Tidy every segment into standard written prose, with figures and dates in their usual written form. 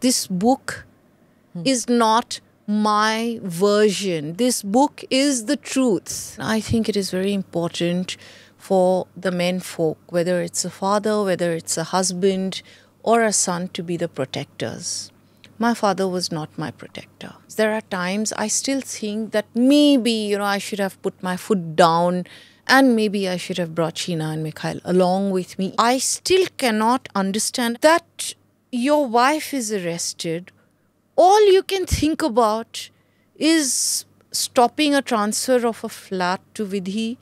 this book is not my version. This book is the truth. I think it is very important for the men folk, whether it's a father, whether it's a husband or a son, to be the protectors. My father was not my protector. There are times I still think that maybe, you know, I should have put my foot down and maybe I should have brought Sheena and Mikhail along with me. I still cannot understand that your wife is arrested. All you can think about is stopping a transfer of a flat to Vidhi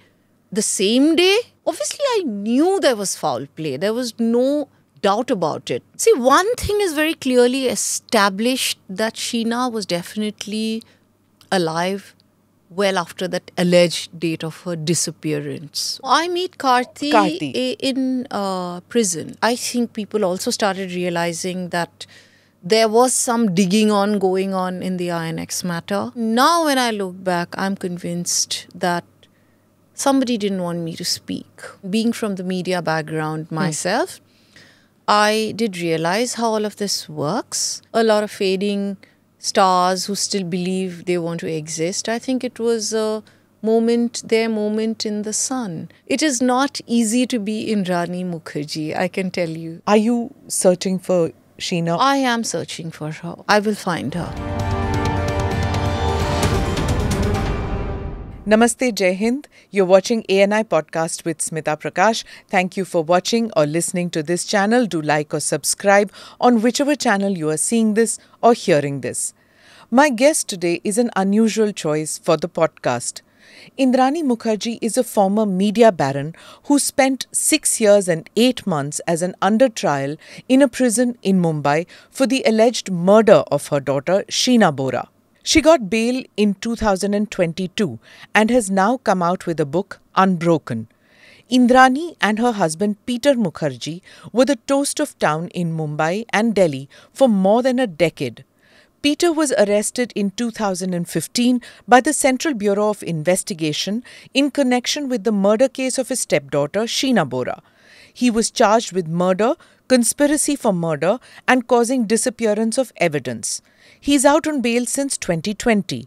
the same day. Obviously, I knew there was foul play. There was no doubt about it. See, one thing is very clearly established, that Sheena was definitely alive well after that alleged date of her disappearance. I meet Karti in prison. I think people also started realizing that there was some digging on going on in the INX matter. Now when I look back, I'm convinced that somebody didn't want me to speak. Being from the media background myself, I did realize how all of this works. A lot of fading stars who still believe they want to exist. I think it was a moment, their moment in the sun. It is not easy to be Indrani Mukerjea, I can tell you. Are you searching for Sheena? I am searching for her. I will find her. Namaste, Jai Hind. You're watching ANI Podcast with Smita Prakash. Thank you for watching or listening to this channel. Do like or subscribe on whichever channel you are seeing this or hearing this. My guest today is an unusual choice for the podcast. Indrani Mukerjea is a former media baron who spent 6 years and 8 months as an under trial in a prison in Mumbai for the alleged murder of her daughter Sheena Bora. She got bail in 2022 and has now come out with a book, Unbroken. Indrani and her husband Peter Mukerjea were the toast of town in Mumbai and Delhi for more than a decade. Peter was arrested in 2015 by the Central Bureau of Investigation in connection with the murder case of his stepdaughter, Sheena Bora. He was charged with murder, conspiracy for murder, and causing disappearance of evidence. He's out on bail since 2020.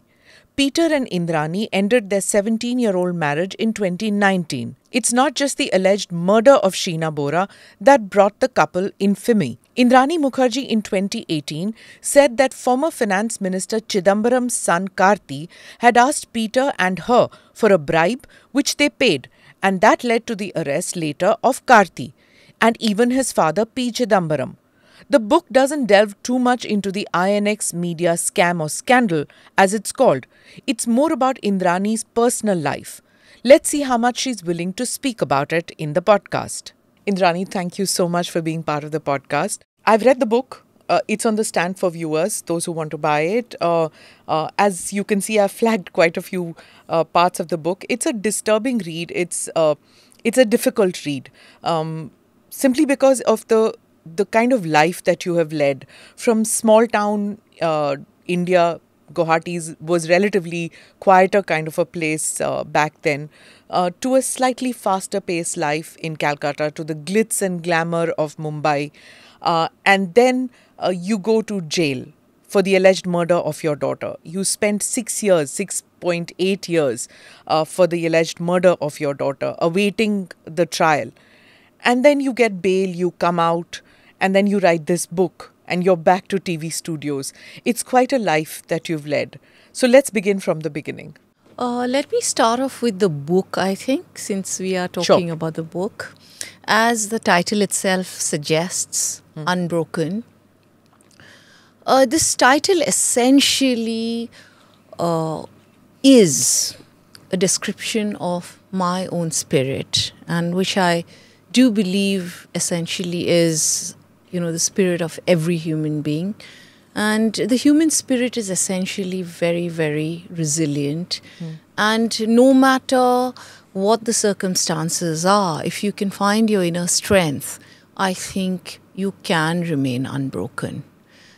Peter and Indrani ended their 17-year-old marriage in 2019. It's not just the alleged murder of Sheena Bora that brought the couple infamy. Indrani Mukerjea in 2018 said that former Finance Minister Chidambaram's son Karti had asked Peter and her for a bribe, which they paid, and that led to the arrest later of Karti and even his father P. Chidambaram. The book doesn't delve too much into the INX Media scam or scandal, as it's called. It's more about Indrani's personal life. Let's see how much she's willing to speak about it in the podcast. Indrani, thank you so much for being part of the podcast. I've read the book. It's on the stand for viewers, those who want to buy it. As you can see, I've flagged quite a few parts of the book. It's a disturbing read. It's a difficult read, simply because of the kind of life that you have led. From small town India, Guwahati was relatively quieter kind of a place back then, to a slightly faster paced life in Calcutta, to the glitz and glamour of Mumbai. And then you go to jail for the alleged murder of your daughter. You spent 6.8 years for the alleged murder of your daughter, awaiting the trial. And then you get bail, you come out, and then you write this book and you're back to TV studios. It's quite a life that you've led. So let's begin from the beginning. Let me start off with the book, I think, since we are talking about the book. As the title itself suggests, Unbroken. This title essentially is a description of my own spirit, and which I do believe essentially is, you know, the spirit of every human being. And the human spirit is essentially very, very resilient. And no matter what the circumstances are, if you can find your inner strength, I think you can remain unbroken.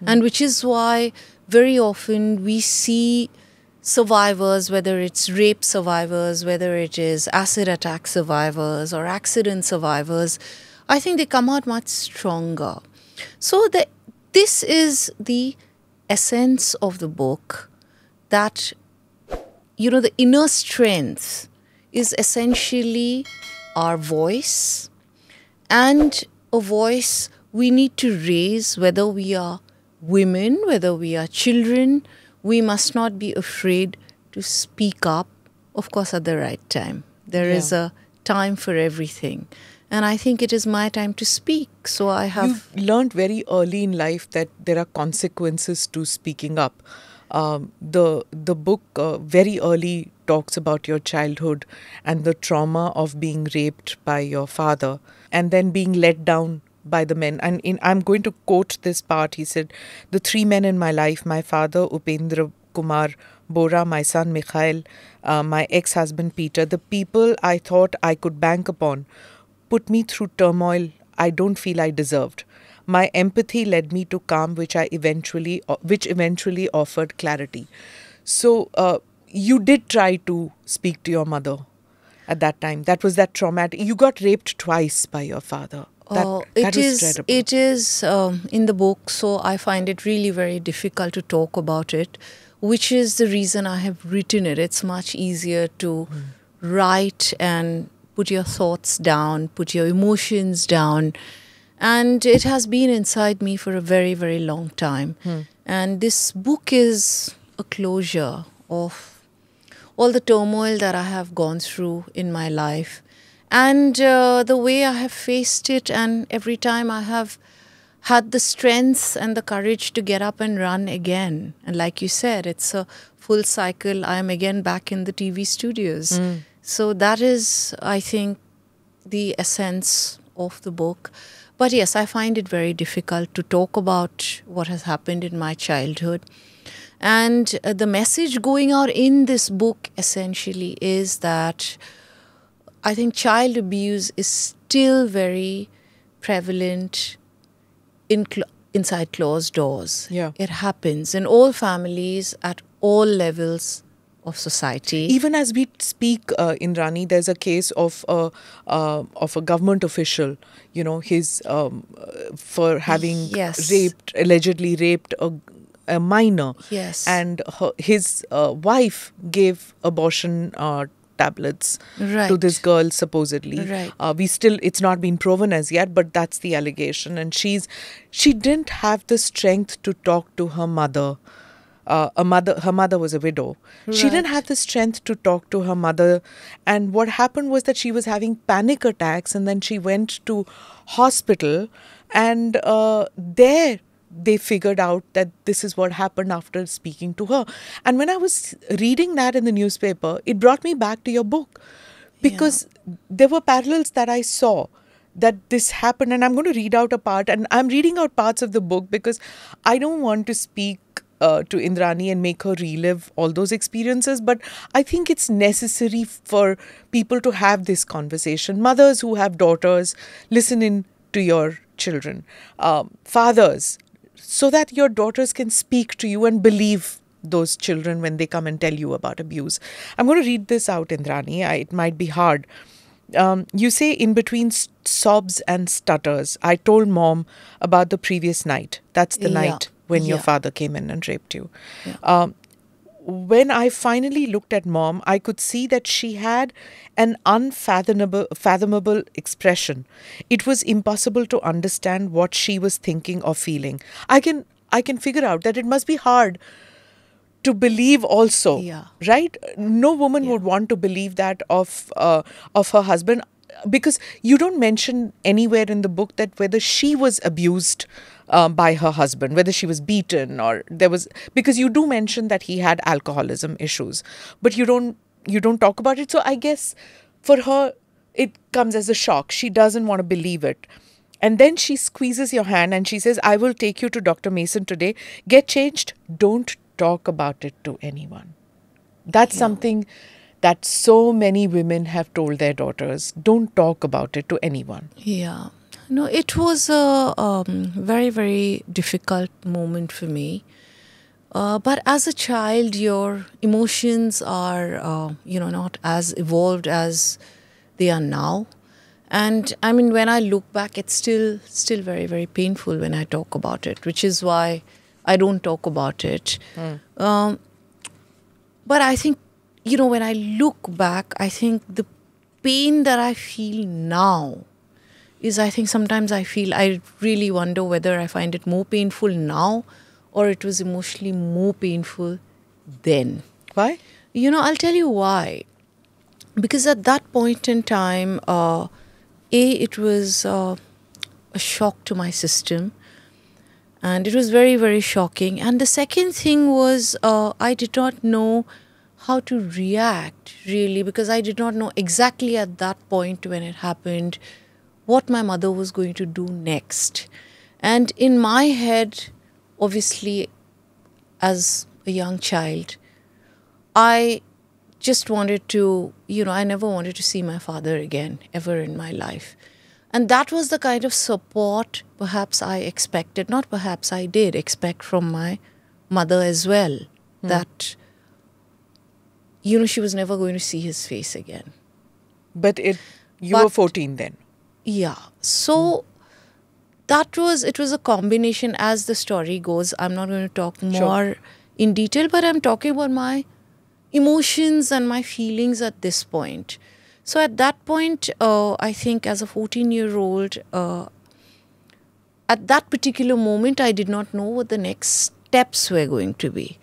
And which is why very often we see survivors, whether it's rape survivors, whether it is acid attack survivors or accident survivors, I think they come out much stronger. So the this is the essence of the book, that, you know, the inner strength is essentially our voice, and a voice we need to raise, whether we are women, whether we are children. We must not be afraid to speak up, of course, at the right time. There is a time for everything. And I think it is my time to speak. So I have... You've learned very early in life that there are consequences to speaking up. The book very early talks about your childhood and the trauma of being raped by your father and then being let down by the men. And I'm going to quote this part. He said, "The three men in my life, my father, Upendra Kumar Bora, my son Mikhail, my ex-husband Peter, the people I thought I could bank upon, put me through turmoil I don't feel I deserved. My empathy led me to calm, which eventually offered clarity." So you did try to speak to your mother at that time. That was that traumatic. You got raped twice by your father. It is in the book, so I find it really very difficult to talk about it, which is the reason I have written it. It's much easier to write and put your thoughts down, put your emotions down. And it has been inside me for a very, very long time. And this book is a closure of all the turmoil that I have gone through in my life. And the way I have faced it, and every time I have had the strength and the courage to get up and run again. And like you said, it's a full cycle. I am again back in the TV studios. So that is, I think, the essence of the book. But yes, I find it very difficult to talk about what has happened in my childhood. And the message going out in this book essentially is that I think child abuse is still very prevalent inside closed doors. It happens in all families at all levels of society. Even as we speak, Indrani, there's a case of a government official, you know, his for having allegedly raped a minor. And his wife gave abortion tablets to this girl, supposedly. It's not been proven as yet, but that's the allegation. And she didn't have the strength to talk to her mother. Her mother was a widow. She didn't have the strength to talk to her mother. And what happened was that she was having panic attacks, and then she went to hospital, and there they figured out that this is what happened after speaking to her. And when I was reading that in the newspaper, it brought me back to your book, because there were parallels that I saw, that this happened. And I'm going to read out a part, and I'm reading out parts of the book because I don't want to speak to Indrani and make her relive all those experiences. But I think it's necessary for people to have this conversation. Mothers who have daughters, listen in to your children. Fathers, so that your daughters can speak to you and believe those children when they come and tell you about abuse. I'm going to read this out, Indrani. It might be hard. You say, in between sobs and stutters, "I told mom about the previous night." That's the night when your father came in and raped you. "When I finally looked at mom, I could see that she had an unfathomable expression. It was impossible to understand what she was thinking or feeling." I can figure out that it must be hard to believe also, right? No woman would want to believe that of her husband, because you don't mention anywhere in the book that whether she was abused by her husband, whether she was beaten, or there was, because you do mention that he had alcoholism issues, but you don't talk about it. So I guess for her it comes as a shock. She doesn't want to believe it. And then she squeezes your hand and she says, "I will take you to Dr. Mason today. Get changed. Don't talk about it to anyone." That's something that so many women have told their daughters. Don't talk about it to anyone. No, it was a very, very difficult moment for me. But as a child, your emotions are, you know, not as evolved as they are now. And I mean, when I look back, it's still very, very painful when I talk about it, which is why I don't talk about it. Mm. But I think, you know, when I look back, I think the pain that I feel now is, I think sometimes I really wonder whether I find it more painful now or it was emotionally more painful then. Why? You know, I'll tell you why. Because at that point in time, it was a shock to my system. And it was very, very shocking. And the second thing was, I did not know how to react, really, because I did not know exactly at that point when it happened what my mother was going to do next. And in my head, obviously, as a young child, I just wanted to, you know, I never wanted to see my father again, ever in my life. And that was the kind of support perhaps I expected, not perhaps, I did expect from my mother as well, mm. that, you know, she was never going to see his face again. But you were 14 then? Yeah. So that was, it was a combination as the story goes. I'm not going to talk more in detail, but I'm talking about my emotions and my feelings at this point. So at that point, I think as a 14-year-old, at that particular moment, I did not know what the next steps were going to be.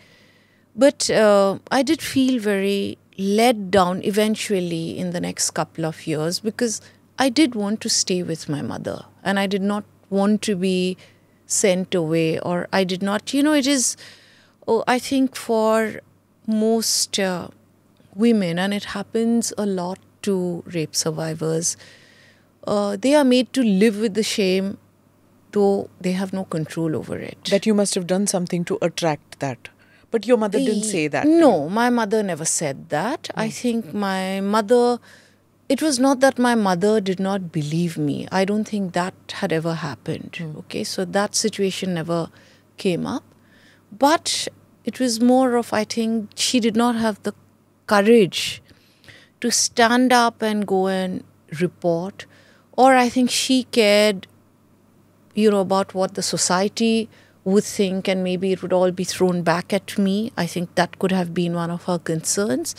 But I did feel very let down eventually in the next couple of years, because I did want to stay with my mother and I did not want to be sent away, or I did not, you know, it is, oh, I think for most women, and it happens a lot to rape survivors, they are made to live with the shame, though they have no control over it. That you must have done something to attract that. But your mother didn't say that. No, my mother never said that. Mm. I think my mother, it was not that my mother did not believe me. I don't think that had ever happened. Mm. Okay, so that situation never came up. But it was more of, I think, she did not have the courage to stand up and go and report. Or I think she cared, you know, about what the society would think, and maybe it would all be thrown back at me. I think that could have been one of her concerns.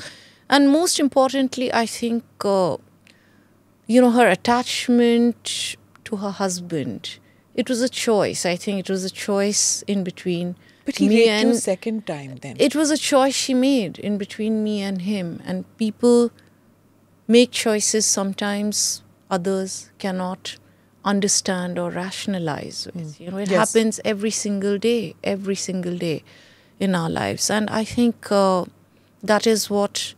And most importantly, I think, you know, her attachment to her husband, it was a choice. I think it was a choice in between me and... But he raped you second time then. It was a choice she made in between me and him. And people make choices sometimes others cannot understand or rationalize with. Mm. You know, it happens every single day in our lives. And I think that is what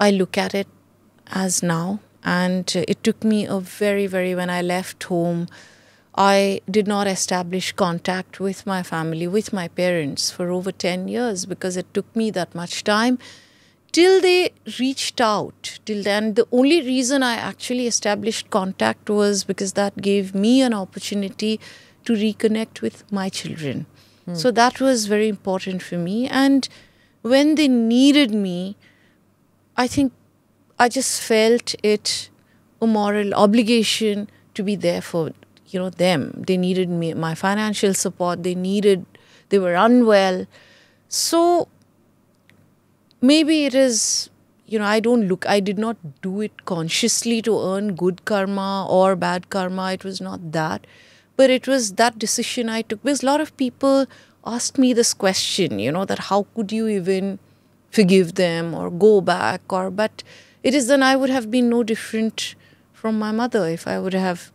I look at it as now. And it took me a very, very, when I left home, I did not establish contact with my family, with my parents for over 10 years because it took me that much time till they reached out. Till then, the only reason I actually established contact was because that gave me an opportunity to reconnect with my children. Mm. So that was very important for me. And when they needed me, I think I just felt it a moral obligation to be there for, you know, them. They needed me, my financial support. They were unwell. So maybe it is, you know, I did not do it consciously to earn good karma or bad karma. It was not that. But it was that decision I took. Because a lot of people asked me this question, you know, that how could you even forgive them or go back, or, but it is then I would have been no different from my mother if I would have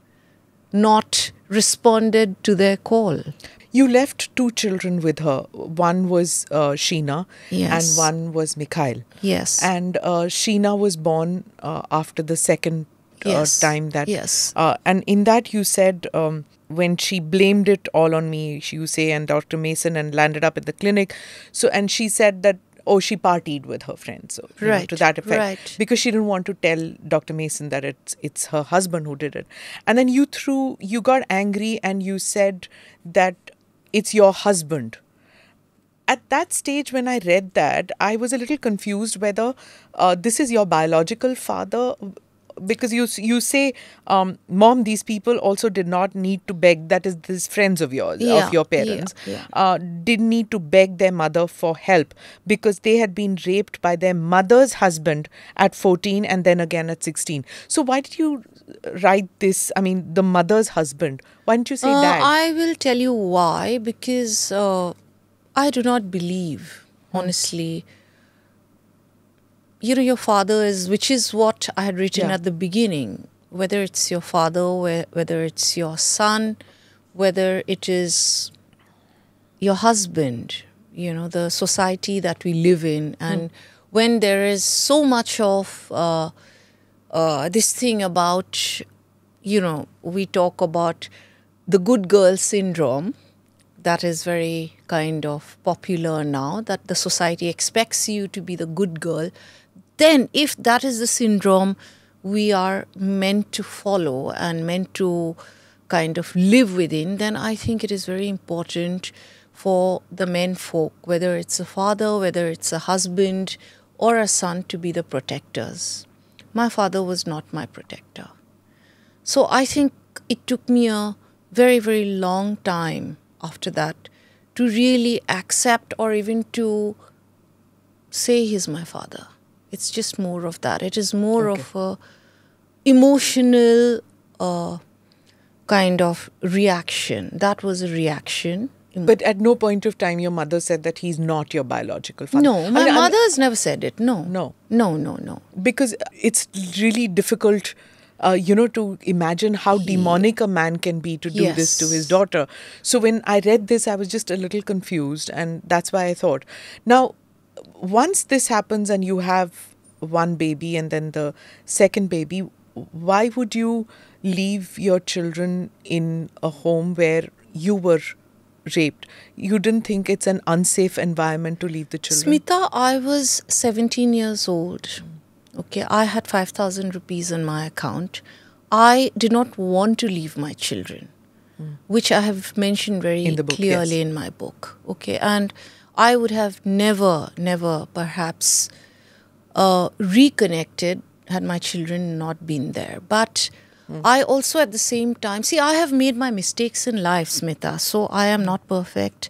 not responded to their call. You left two children with her. One was Sheena, yes, and one was Mikhail. Yes. And Sheena was born after the second time that... Yes. And in that you said, when she blamed it all on me, you say, and Dr. Mason, and landed up at the clinic. So, and she said that, oh, she partied with her friends, so, right, know, to that effect. Right. Because she didn't want to tell Dr. Mason that it's her husband who did it. And then you got angry and you said that it's your husband. At that stage, when I read that, I was a little confused whether this is your biological father because you say, Mom, these people also did not need to beg, that is, these friends of yours, of your parents, didn't need to beg their mother for help because they had been raped by their mother's husband at 14 and then again at 16. So why did you write this, I mean, the mother's husband? Why didn't you say dad? I will tell you why, because I do not believe, honestly, you know, your father is, which is what I had written at the beginning, whether it's your father, whether it's your son, whether it is your husband, you know, the society that we live in. And when there is so much of this thing about, you know, we talk about the good girl syndrome, that is very kind of popular now, that the society expects you to be the good girl. Then if that is the syndrome we are meant to follow and meant to kind of live within, then I think it is very important for the men folk, whether it's a father, whether it's a husband or a son, to be the protectors. My father was not my protector. So I think it took me a very, very long time after that to really accept or even to say he's my father. It's just more of that. It is more of a emotional kind of reaction. That was a reaction. But at no point of time your mother said that he's not your biological father. No, my mother has never said it. No. No. No, no, no. Because it's really difficult, you know, to imagine how demonic a man can be to do this to his daughter. So when I read this, I was just a little confused, and that's why I thought. Now, once this happens and you have one baby and then the second baby, why would you leave your children in a home where you were raped? You didn't think it's an unsafe environment to leave the children? Smita, I was 17 years old. Okay, I had 5,000 rupees in my account. I did not want to leave my children, which I have mentioned very clearly in my book. Okay, and I would have never perhaps reconnected had my children not been there. But I also at the same time, see, I have made my mistakes in life, Smita. So I am not perfect.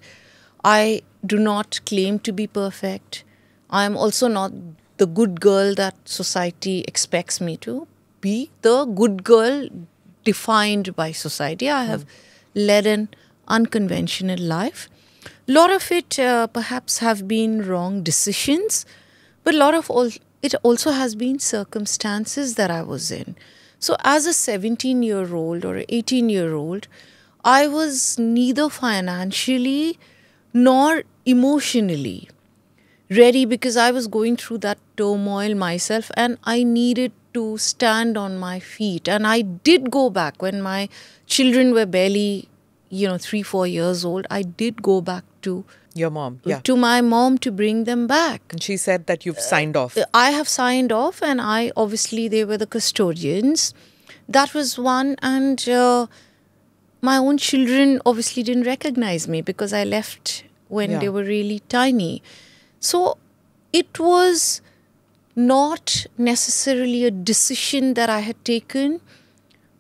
I do not claim to be perfect. I am also not the good girl that society expects me to be. The good girl defined by society. I have led an unconventional life. A lot of it perhaps have been wrong decisions, but a lot of it also has been circumstances that I was in. So as a 17-year-old or 18-year-old, I was neither financially nor emotionally ready because I was going through that turmoil myself and I needed to stand on my feet. And I did go back when my children were barely, you know, 3-4 years old. I did go back to your mom, to my mom, to bring them back. And she said that you've signed off. I have signed off, and I obviously they were the custodians. That was one, and my own children obviously didn't recognize me because I left when they were really tiny. So it was not necessarily a decision that I had taken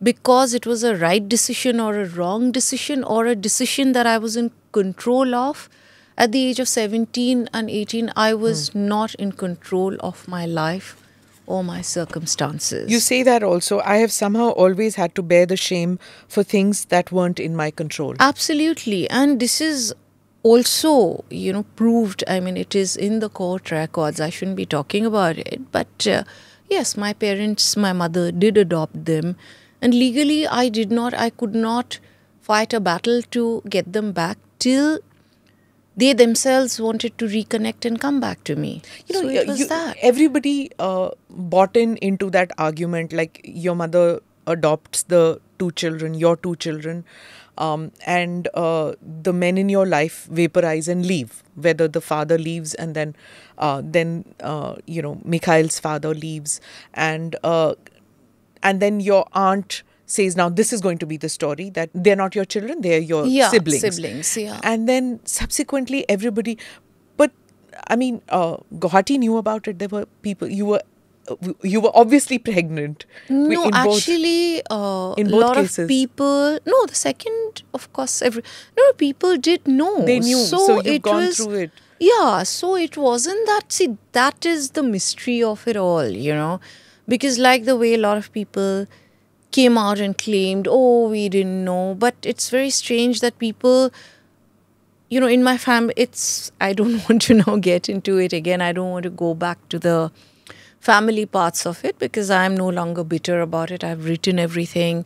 because it was a right decision or a wrong decision or a decision that I was in control of. At the age of 17 and 18, I was not in control of my life or my circumstances. You say that also. I have somehow always had to bear the shame for things that weren't in my control. Absolutely. And this is also, you know, proved. I mean, it is in the court records. I shouldn't be talking about it. But yes, my parents, my mother did adopt them. And legally, I did not, I could not fight a battle to get them back till they themselves wanted to reconnect and come back to me. You know, so it was that. Everybody bought into that argument, like your mother adopts the two children, your two children, and the men in your life vaporize and leave. Whether the father leaves and then you know, Mikhail's father leaves, and then your aunt says, now this is going to be the story, that they're not your children, they're your siblings. And then subsequently everybody, but I mean, Guwahati knew about it. There were people, you were you were obviously pregnant. No, in actually, both, in both lot cases. Of people. No, the second, of course, every no people did know. They knew. So you've gone through it. Yeah, so it wasn't that. See, that is the mystery of it all, you know, because like the way a lot of people came out and claimed, oh, we didn't know. But it's very strange that people, you know, in my family, it's, I don't want to now get into it again. I don't want to go back to the family parts of it because I'm no longer bitter about it. I've written everything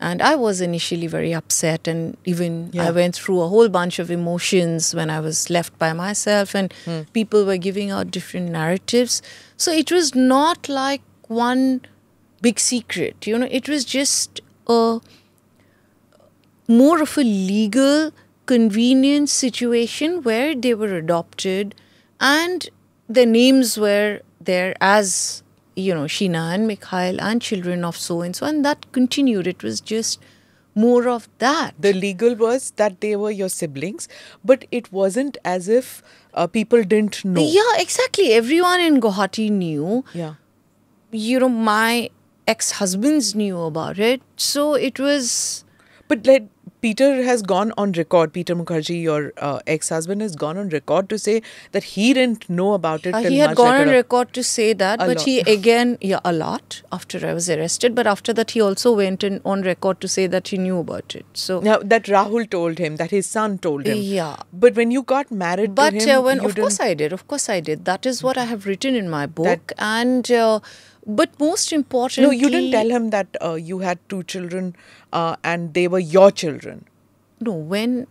and I was initially very upset and even I went through a whole bunch of emotions when I was left by myself and people were giving out different narratives. So it was not like one big secret, you know, it was just a more of a legal convenience situation where they were adopted and their names were there as, you know, Sheena and Mikhail and children of so-and-so, and that continued. It was just more of that. The legal was that they were your siblings, but it wasn't as if people didn't know. Yeah, exactly. Everyone in Guwahati knew. Yeah. You know, my ex-husbands knew about it. So it was... But like Peter has gone on record, Peter Mukerjea, your ex-husband has gone on record to say that he didn't know about it. He had gone on record to say that, but he again, yeah, a lot after I was arrested. But after that, he also went in on record to say that he knew about it. So now that Rahul told him, that his son told him. Yeah. But when you got married to him, of course I did. Of course I did. That is what I have written in my book. And... but most importantly... No, you didn't tell him that you had two children and they were your children. No, when...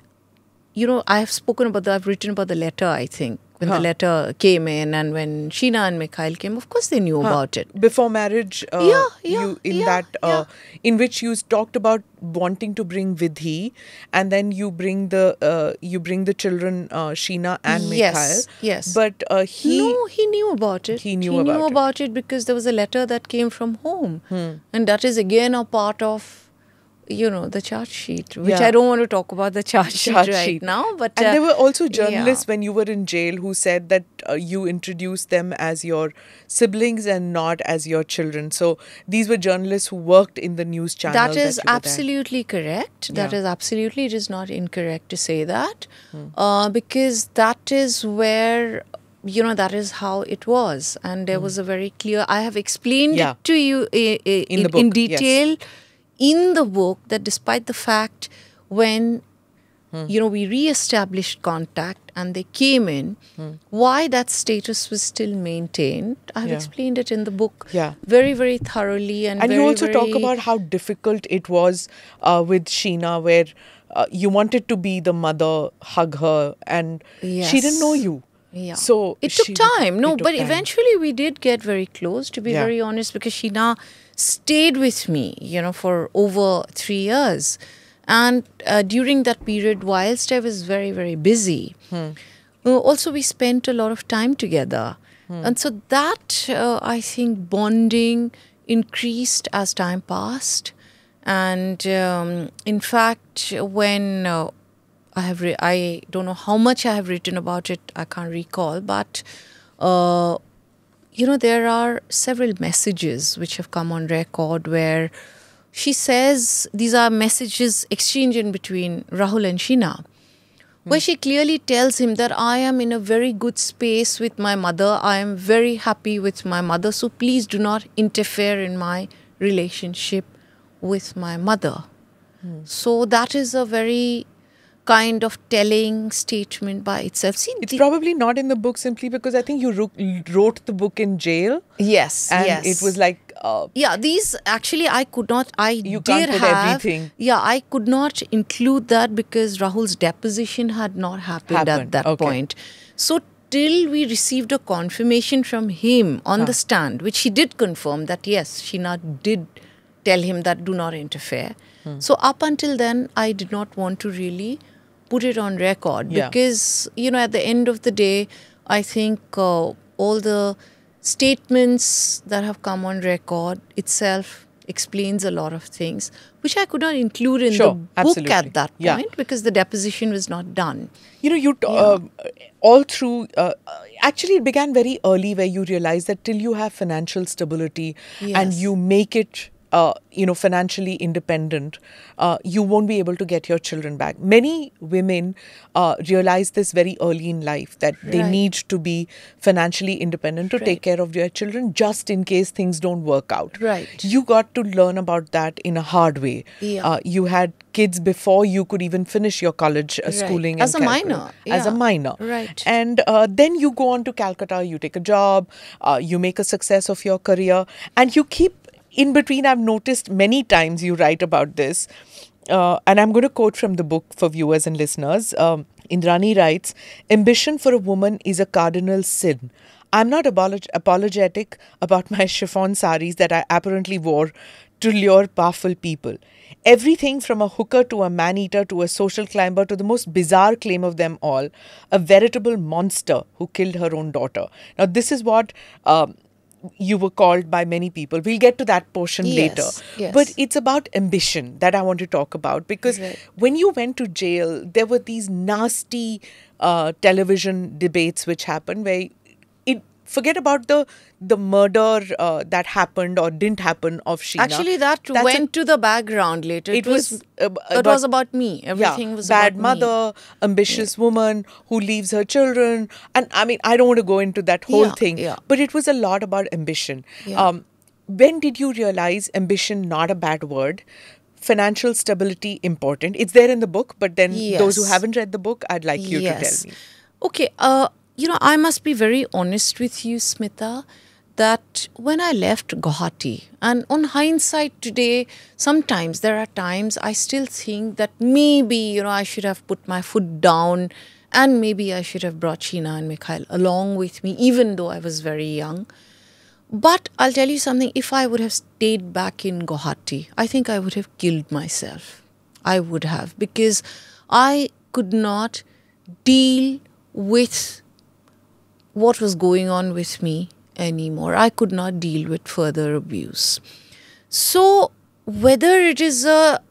You know, I have spoken about that. I've written about the letter, I think. When the letter came in and when Sheena and Mikhail came, of course they knew about it. Before marriage, in which you talked about wanting to bring Vidhi and then you bring the children, Sheena and Mikhail. Yes. But No, he knew about it. He knew about it because there was a letter that came from home. And that is again a part of, you know, the charge sheet, which I don't want to talk about the charge sheet right now. But and there were also journalists when you were in jail who said that you introduced them as your siblings and not as your children. So these were journalists who worked in the news channel. That is absolutely correct. Yeah. That is absolutely, it is not incorrect to say that because that is where, you know, that is how it was. And there was a very clear, I have explained it to you in the book, in detail. Yes. In the book, that despite the fact when, you know, we re-established contact and they came in, why that status was still maintained. I've explained it in the book very, very thoroughly. And you also talk about how difficult it was with Sheena, where you wanted to be the mother, hug her, and she didn't know you. Yeah. So it took time. No, but eventually we did get very close, to be very honest, because Sheena stayed with me, you know, for over 3 years. And during that period, whilst I was very, very busy, also we spent a lot of time together. And so that, I think, bonding increased as time passed. And in fact, when... I don't know how much I have written about it, I can't recall, but you know, there are several messages which have come on record where she says, these are messages exchanged in between Rahul and Sheena, where she clearly tells him that I am in a very good space with my mother, I am very happy with my mother, so please do not interfere in my relationship with my mother. So that is a very kind of telling statement by itself. See, it's probably not in the book simply because I think you wrote the book in jail. Yes, and it was like... these actually I could not... you did can't put everything. Yeah, I could not include that because Rahul's deposition had not happened at that point. So till we received a confirmation from him on the stand, which he did confirm that yes, Sheena did tell him that do not interfere. So up until then, I did not want to really put it on record because, you know, at the end of the day, I think all the statements that have come on record itself explains a lot of things, which I could not include in the book at that point because the deposition was not done. You know, you all through, actually it began very early where you realize that till you have financial stability and you make it, you know, financially independent, you won't be able to get your children back. Many women realize this very early in life that they need to be financially independent to take care of their children just in case things don't work out. You got to learn about that in a hard way. You had kids before you could even finish your college schooling. As a minor. As a minor. And then you go on to Calcutta, you take a job, you make a success of your career, and you keep in between. I've noticed many times you write about this, and I'm going to quote from the book for viewers and listeners. Indrani writes, "Ambition for a woman is a cardinal sin. I'm not apologetic about my chiffon saris that I apparently wore to lure powerful people. Everything from a hooker to a man-eater to a social climber to the most bizarre claim of them all, a veritable monster who killed her own daughter." Now, this is what... you were called by many people. We'll get to that portion later. But it's about ambition that I want to talk about, because when you went to jail, there were these nasty television debates which happened where it, forget about the murder that happened or didn't happen of Sheena. Actually, that went to the background later. It was about me. Everything was bad about mother, ambitious woman who leaves her children. And I mean, I don't want to go into that whole thing. But it was a lot about ambition. When did you realize ambition, not a bad word? Financial stability, important. It's there in the book. But then those who haven't read the book, I'd like you to tell me. Okay. You know, I must be very honest with you, Smita, that when I left Guwahati, and on hindsight today, sometimes there are times I still think that maybe, you know, I should have put my foot down and maybe I should have brought Sheena and Mikhail along with me, even though I was very young. But I'll tell you something, if I would have stayed back in Guwahati, I think I would have killed myself. I would have, because I could not deal with what was going on with me anymore. I could not deal with further abuse. So whether it is a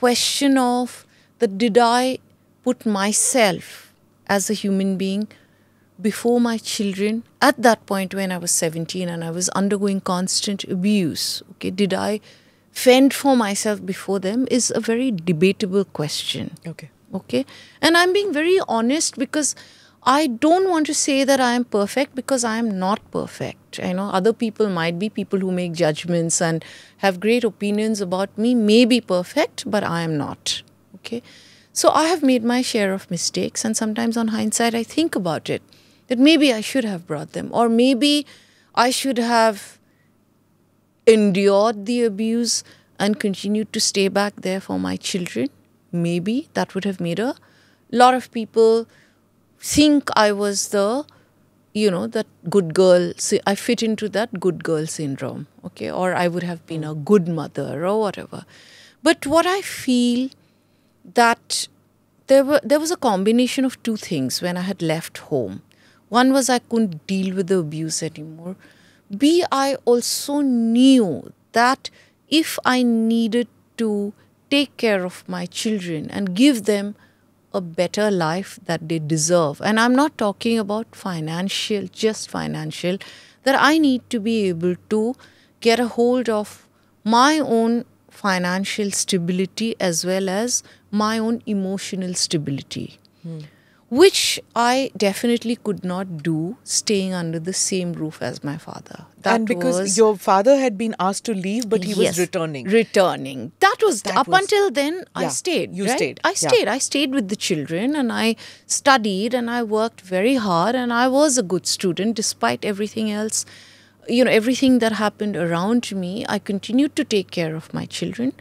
question of that, did I put myself as a human being before my children at that point when I was 17 and I was undergoing constant abuse, did I fend for myself before them, is a very debatable question. And I'm being very honest because I don't want to say that I am perfect, because I am not perfect. You know, other people might be, people who make judgments and have great opinions about me may be perfect, but I am not. So I have made my share of mistakes, and sometimes on hindsight I think about it, that maybe I should have brought them, or maybe I should have endured the abuse and continued to stay back there for my children. Maybe that would have made a lot of people think I was the, you know, that good girl. So I fit into that good girl syndrome, or I would have been a good mother or whatever. But what I feel that there was a combination of two things when I had left home. One was I couldn't deal with the abuse anymore. B, I also knew that if I needed to take care of my children and give them a better life that they deserve, and I'm not talking about financial, just financial, that I need to be able to get a hold of my own financial stability as well as my own emotional stability, which I definitely could not do staying under the same roof as my father. And because your father had been asked to leave, but he was returning. That was, up until then, I stayed. You stayed. I stayed. I stayed with the children and I studied and I worked very hard and I was a good student despite everything else. You know, everything that happened around me, I continued to take care of my children.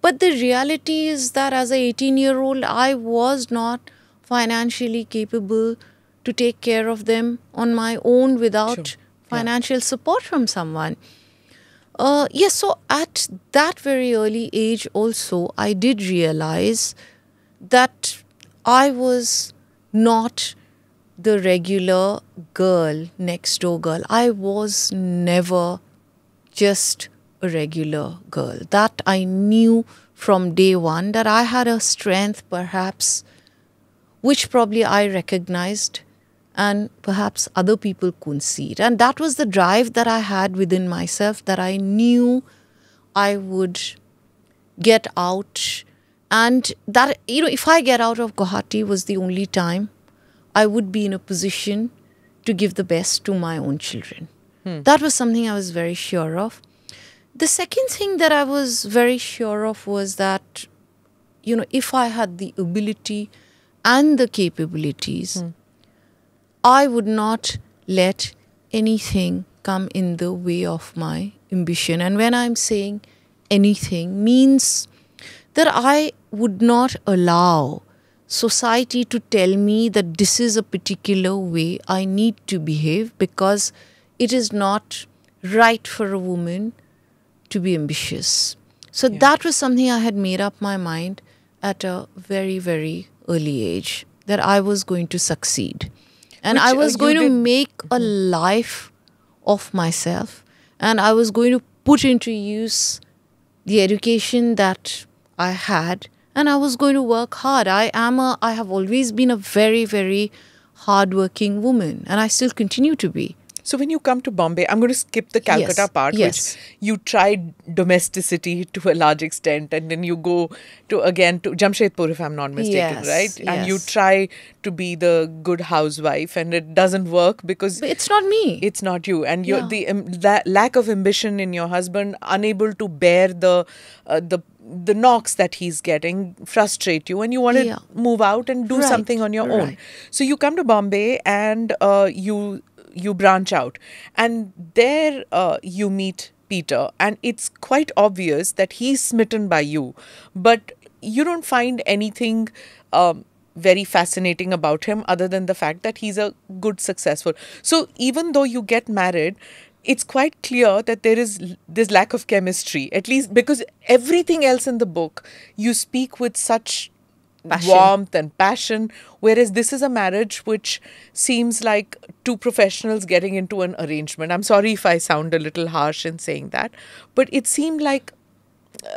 But the reality is that as an 18-year-old, I was not financially capable to take care of them on my own without financial support from someone. So at that very early age also, I did realize that I was not the regular girl, next door girl. I was never just a regular girl. That I knew from day one, that I had a strength perhaps which probably I recognized and perhaps other people couldn't see it. And that was the drive that I had within myself, that I knew I would get out. And that, you know, if I get out of Guwahati was the only time I would be in a position to give the best to my own children. Hmm. That was something I was very sure of. The second thing that I was very sure of was that, you know, if I had the ability and the capabilities, I would not let anything come in the way of my ambition. And when I'm saying anything, means that I would not allow society to tell me that this is a particular way I need to behave, because it is not right for a woman to be ambitious. So that was something I had made up my mind at a very, very early age, that I was going to succeed. And I was going to make a life of myself, and I was going to put into use the education that I had, and I was going to work hard. I have always been a very, very hardworking woman, and I still continue to be. So when you come to Bombay, I'm going to skip the Calcutta part, which you tried domesticity to a large extent, and then you go to again to Jamshedpur, if I'm not mistaken, right? And you try to be the good housewife, and it doesn't work because... But it's not me. It's not you. And you're the lack of ambition in your husband, unable to bear the knocks that he's getting, frustrate you, and you want to move out and do something on your own. So you come to Bombay and you branch out, and there you meet Peter, and it's quite obvious that he's smitten by you, but you don't find anything very fascinating about him other than the fact that he's a good, successful. So even though you get married, it's quite clear that there is this lack of chemistry, at least, because everything else in the book you speak with such passion. Warmth and passion, whereas this is a marriage which seems like two professionals getting into an arrangement. I'm sorry if I sound a little harsh in saying that, but it seemed like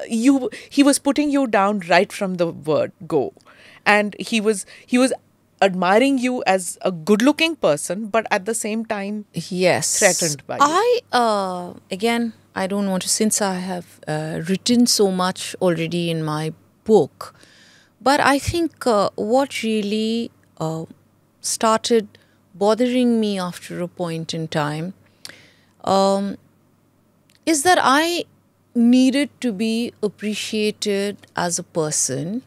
he was putting you down right from the word go, and he was admiring you as a good-looking person, but at the same time, threatened by you. Again, I don't want to, since I have written so much already in my book. But I think what really started bothering me after a point in time is that I needed to be appreciated as a person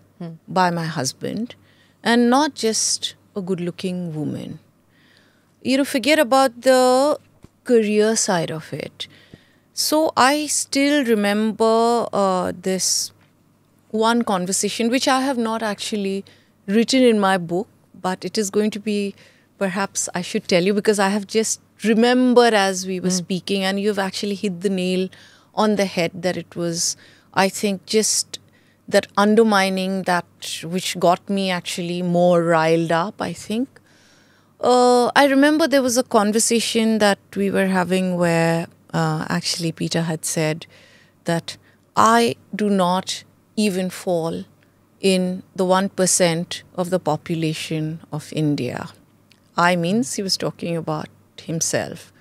by my husband, and not just a good-looking woman. You know, forget about the career side of it. So I still remember this one conversation, which I have not actually written in my book, but it is going to be, perhaps I should tell you, because I have just remembered as we were speaking, and you've actually hit the nail on the head, that it was, I think, just that undermining that which got me actually more riled up, I think. I remember there was a conversation that we were having where actually Peter had said that I do not even fall in the 1% of the population of India. I means he was talking about himself.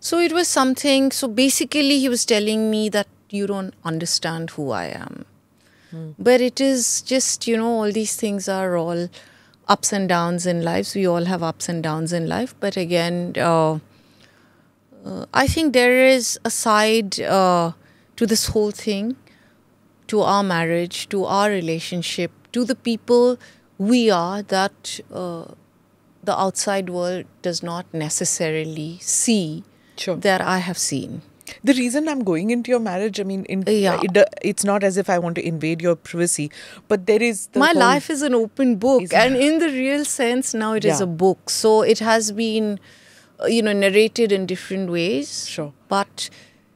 So it was something, so basically he was telling me that you don't understand who I am. But it is just, you know, all these things are all ups and downs in life. We all have ups and downs in life. But again, I think there is a side to this whole thing, to our marriage, to our relationship, to the people we are, that the outside world does not necessarily see that I have seen. The reason I'm going into your marriage, I mean, it's not as if I want to invade your privacy, but there is... My life is an open book, and in the real sense, now it is a book. So it has been, you know, narrated in different ways. But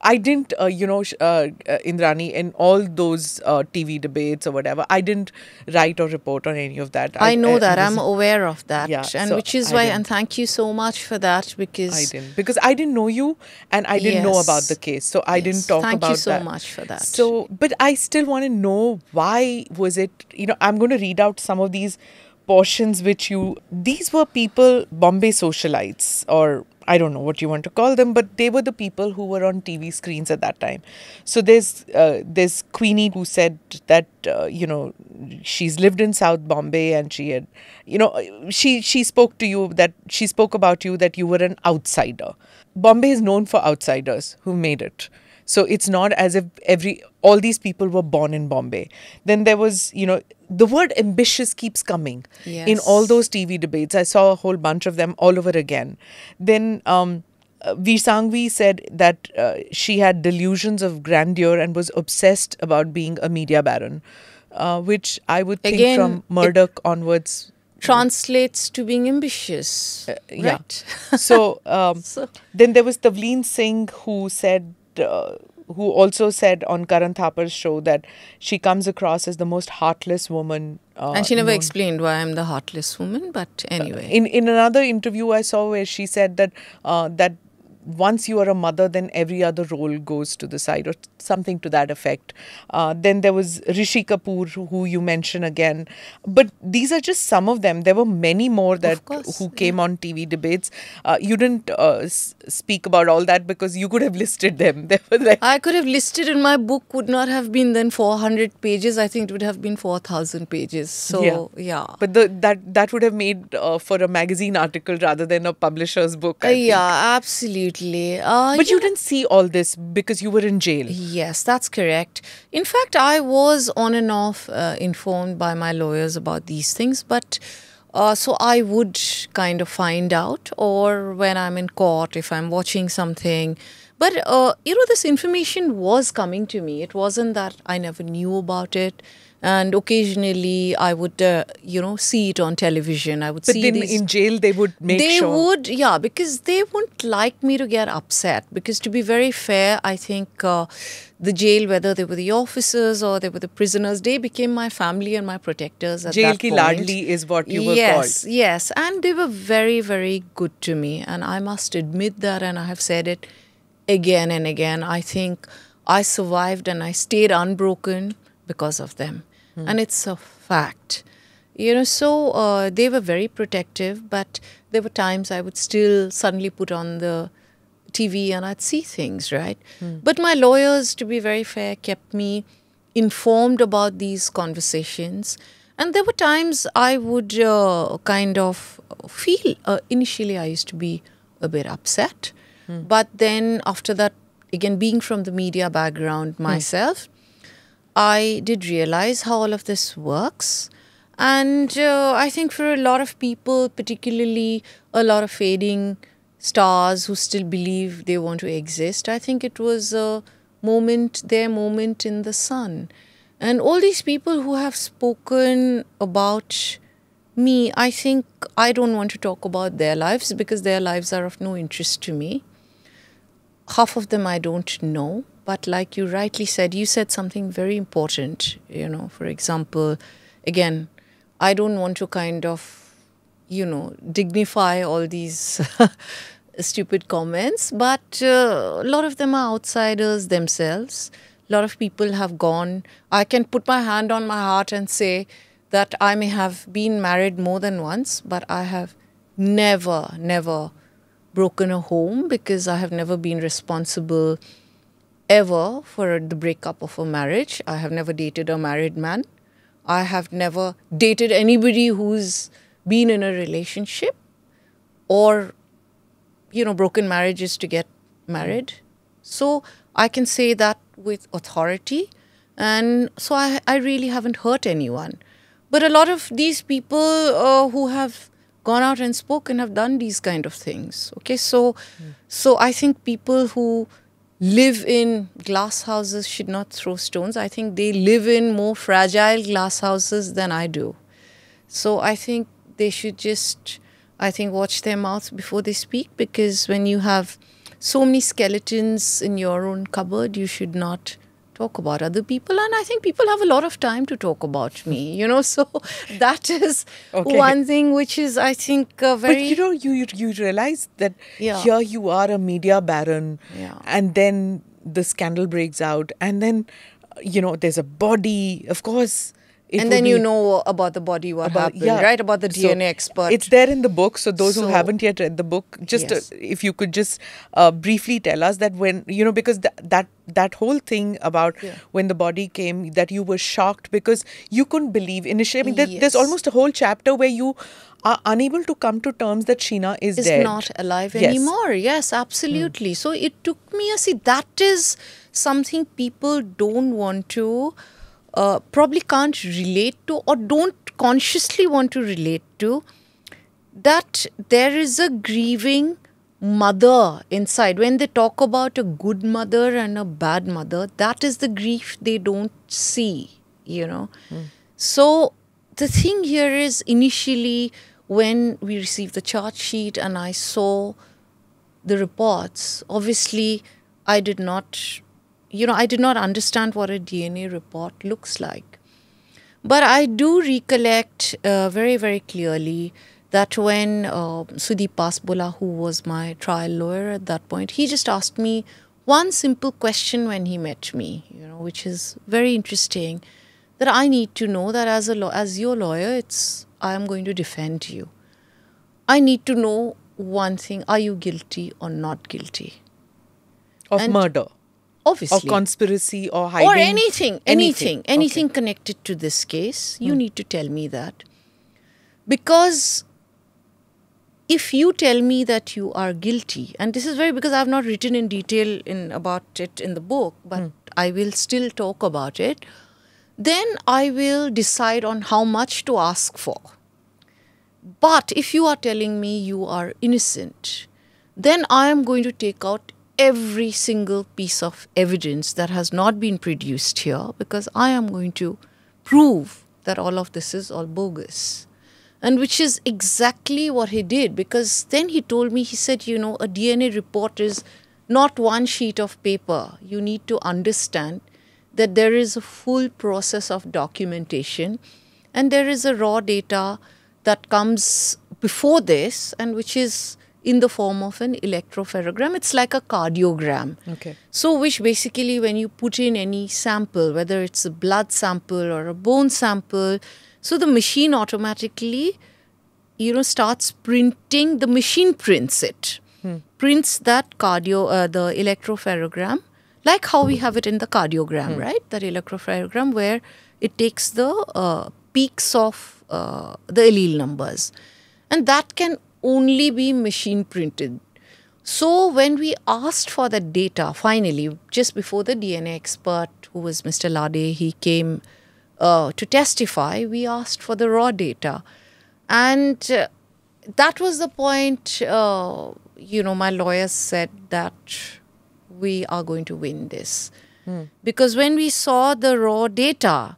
I didn't, Indrani, in all those TV debates or whatever, I didn't write or report on any of that. I know that. I'm aware of that. Yeah, and so which is why, and thank you so much for that, because... I didn't know you, and I didn't know about the case. So I didn't talk about that. Thank you so much for that. So, but I still want to know, why was it, you know, I'm going to read out some of these portions which you, these were people, Bombay socialites, or I don't know what you want to call them, but they were the people who were on TV screens at that time. So there's Queenie, who said that, you know, she's lived in South Bombay and she had, you know, she spoke to you, that she spoke about you, that you were an outsider. Bombay is known for outsiders who made it. So it's not as if all these people were born in Bombay. Then there was, you know, the word ambitious keeps coming in all those TV debates. I saw a whole bunch of them all over again. Then Veer Sangvi said that she had delusions of grandeur and was obsessed about being a media baron, which I would think, again, from Murdoch onwards... translates to being ambitious. Right. Yeah. So, then there was Tavleen Singh, who said... who also said on Karan Thapar's show that she comes across as the most heartless woman. And she never explained why I'm the heartless woman, but anyway. In another interview I saw where she said that that once you are a mother, then every other role goes to the side, or something to that effect. Then there was Rishi Kapoor, who you mention again. But these are just some of them. There were many more that who came on TV debates. You didn't speak about all that because you could have listed them. There were like, I could have listed, and my book would not have been then 400 pages. I think it would have been 4,000 pages. So, yeah. But that would have made for a magazine article rather than a publisher's book. Yeah, absolutely. But you didn't see all this because you were in jail. Yes, that's correct. In fact, I was on and off informed by my lawyers about these things. But so I would kind of find out, or when I'm in court, if I'm watching something. But, you know, this information was coming to me. It wasn't that I never knew about it. And occasionally I would, you know, see it on television. I would see these. But then in jail they would make sure. They would, yeah, because they wouldn't like me to get upset. Because to be very fair, I think the jail, whether they were the officers or they were the prisoners, they became my family and my protectors at that point. Jail ki ladli is what you were called. Yes. And they were very, very good to me. And I must admit that, and I have said it again and again. I think I survived and I stayed unbroken because of them. And it's a fact. You know, so they were very protective, but there were times I would still suddenly put on the TV and I'd see things, right? But my lawyers, to be very fair, kept me informed about these conversations. And there were times I would kind of feel, initially I used to be a bit upset. But then after that, again, being from the media background myself, I did realize how all of this works. And I think for a lot of people, particularly a lot of fading stars who still believe they want to exist, I think it was a moment, their moment in the sun. And all these people who have spoken about me, I think I don't want to talk about their lives because their lives are of no interest to me. Half of them I don't know. But like you rightly said, you said something very important, you know, for example, again, I don't want to kind of, you know, dignify all these stupid comments, but a lot of them are outsiders themselves. A lot of people have gone, I can put my hand on my heart and say that I may have been married more than once, but I have never broken a home because I have never been responsible ever for the breakup of a marriage. I have never dated a married man. I have never dated anybody who's been in a relationship or, you know, broken marriages to get married. So I can say that with authority. And so I really haven't hurt anyone. But a lot of these people who have gone out and spoken have done these kind of things. Okay, so, so I think people who live in glass houses should not throw stones. I think they live in more fragile glass houses than I do. So I think they should just, I think, watch their mouths before they speak, because when you have so many skeletons in your own cupboard, you should not talk about other people. And I think people have a lot of time to talk about me, you know, so that is one thing which is, I think, very... But you know, you realize that here you are a media baron and then the scandal breaks out and then, you know, there's a body, of course... And then you know about the body, what happened, right? About the DNA expert. It's there in the book. So those who haven't yet read the book, just if you could just briefly tell us that when, you know, because that whole thing about when the body came, that you were shocked because you couldn't believe initially. I mean, there's almost a whole chapter where you are unable to come to terms that Sheena is dead. Is not alive anymore. Yes, absolutely. So it took me a... See, that is something people don't want to... probably can't relate to or don't consciously want to relate to, that there is a grieving mother inside. When they talk about a good mother and a bad mother, that is the grief they don't see, you know. So the thing here is, initially when we received the charge sheet and I saw the reports, obviously I did not... You know, I did not understand what a DNA report looks like. But I do recollect very, very clearly that when Sudhi Pasbola, who was my trial lawyer at that point, he just asked me one simple question when he met me, you know, which is very interesting, that I need to know that as your lawyer, I am going to defend you. I need to know one thing: are you guilty or not guilty? Of murder. Obviously. Or conspiracy or hiding. Or anything. Anything connected to this case. You need to tell me that. Because if you tell me that you are guilty, and this is very... Because I have not written in detail about it in the book, but I will still talk about it. Then I will decide on how much to ask for. But if you are telling me you are innocent, then I am going to take out every single piece of evidence that has not been produced here, because I am going to prove that all of this is all bogus. And which is exactly what he did, because then he told me, he said, you know, a DNA report is not one sheet of paper. You need to understand that there is a full process of documentation and there is a raw data that comes before this, and which is in the form of an electropherogram. It's like a cardiogram. So which basically, when you put in any sample, whether it's a blood sample or a bone sample, so the machine automatically, you know, starts printing. The machine prints it, prints that the electropherogram, like how we have it in the cardiogram, right? That electropherogram where it takes the peaks of the allele numbers, and that can only be machine printed. So when we asked for that data, finally, just before the DNA expert, who was Mr. Lade, he came to testify, we asked for the raw data. And that was the point, you know, my lawyers said that we are going to win this. Because when we saw the raw data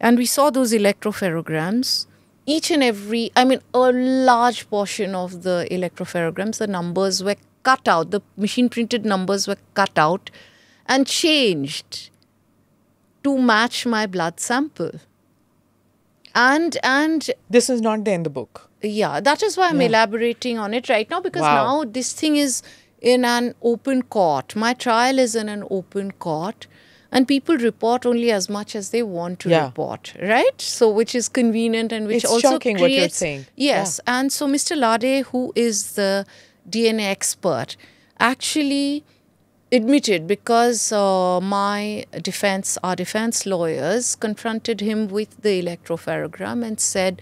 and we saw those electropherograms, each and every, I mean, a large portion of the electropherograms, the numbers were cut out. The machine printed numbers were cut out and changed to match my blood sample. And this is not there in the book. Yeah, that is why I'm elaborating on it right now, because now this thing is in an open court. My trial is in an open court. And people report only as much as they want to report, right? So, which is convenient and which also shocking creates... It's shocking what you're saying. Yes. Yeah. And so, Mr. Lade, who is the DNA expert, actually admitted, because our defense lawyers confronted him with the electropherogram and said,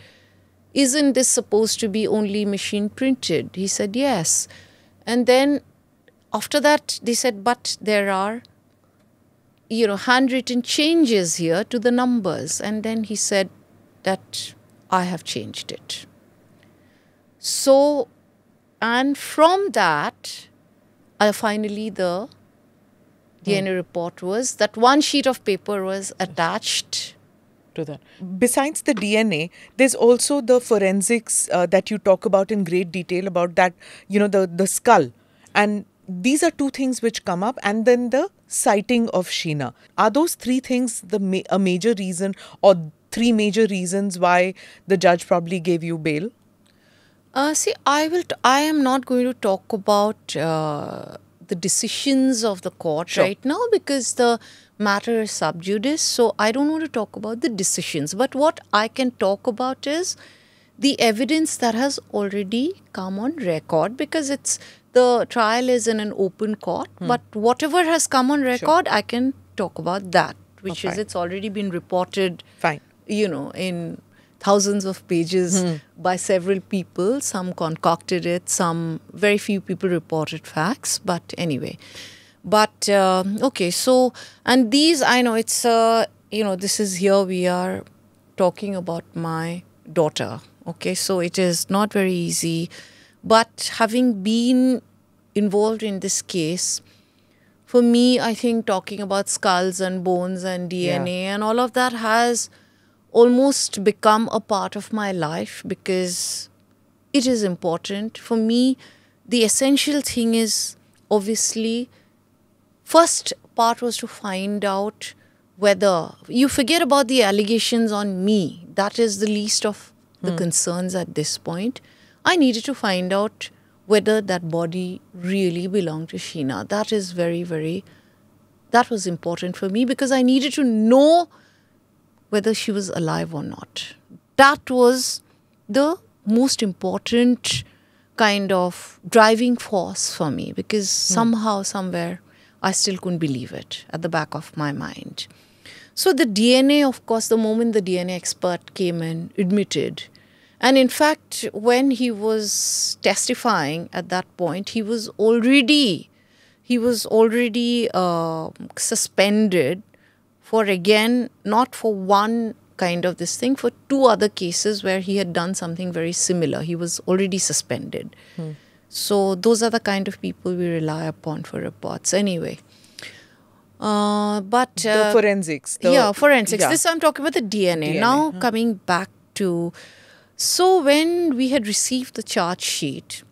isn't this supposed to be only machine printed? He said, yes. And then after that, they said, but there are, you know, handwritten changes here to the numbers. And then he said that I have changed it. So, and from that, finally the DNA report was, that one sheet of paper was attached to that. Besides the DNA, there's also the forensics that you talk about in great detail, about that, you know, the skull. And These are two things which come up, and then the sighting of Sheena. Are those three things a major reason, or three major reasons why the judge probably gave you bail? I am not going to talk about the decisions of the court right now, because the matter is sub judice, so I don't want to talk about the decisions. But what I can talk about is the evidence that has already come on record, because it's the trial is in an open court. But whatever has come on record, I can talk about that, which is it's already been reported, you know, in thousands of pages by several people. Some concocted it, some very few people reported facts. But anyway, but okay, so, and these, I know it's, you know, this is, here we are talking about my daughter. Okay, so it is not very easy. But having been involved in this case, for me, I think talking about skulls and bones and DNA and all of that has almost become a part of my life, because it is important. For me, the essential thing is, obviously, first part was to find out whether, you forget about the allegations on me, that is the least of the concerns at this point. I needed to find out whether that body really belonged to Sheena. That is very, very, that was important for me, because I needed to know whether she was alive or not. That was the most important kind of driving force for me, because somehow, somewhere, I still couldn't believe it at the back of my mind. So the DNA, of course, the moment the DNA expert came in, admitted. And in fact, when he was testifying at that point, he was already suspended for, again, not for one kind of this thing, for two other cases where he had done something very similar. He was already suspended. So those are the kind of people we rely upon for reports anyway. But the forensics. This I'm talking about the DNA. Now coming back to... So when we had received the charge sheet,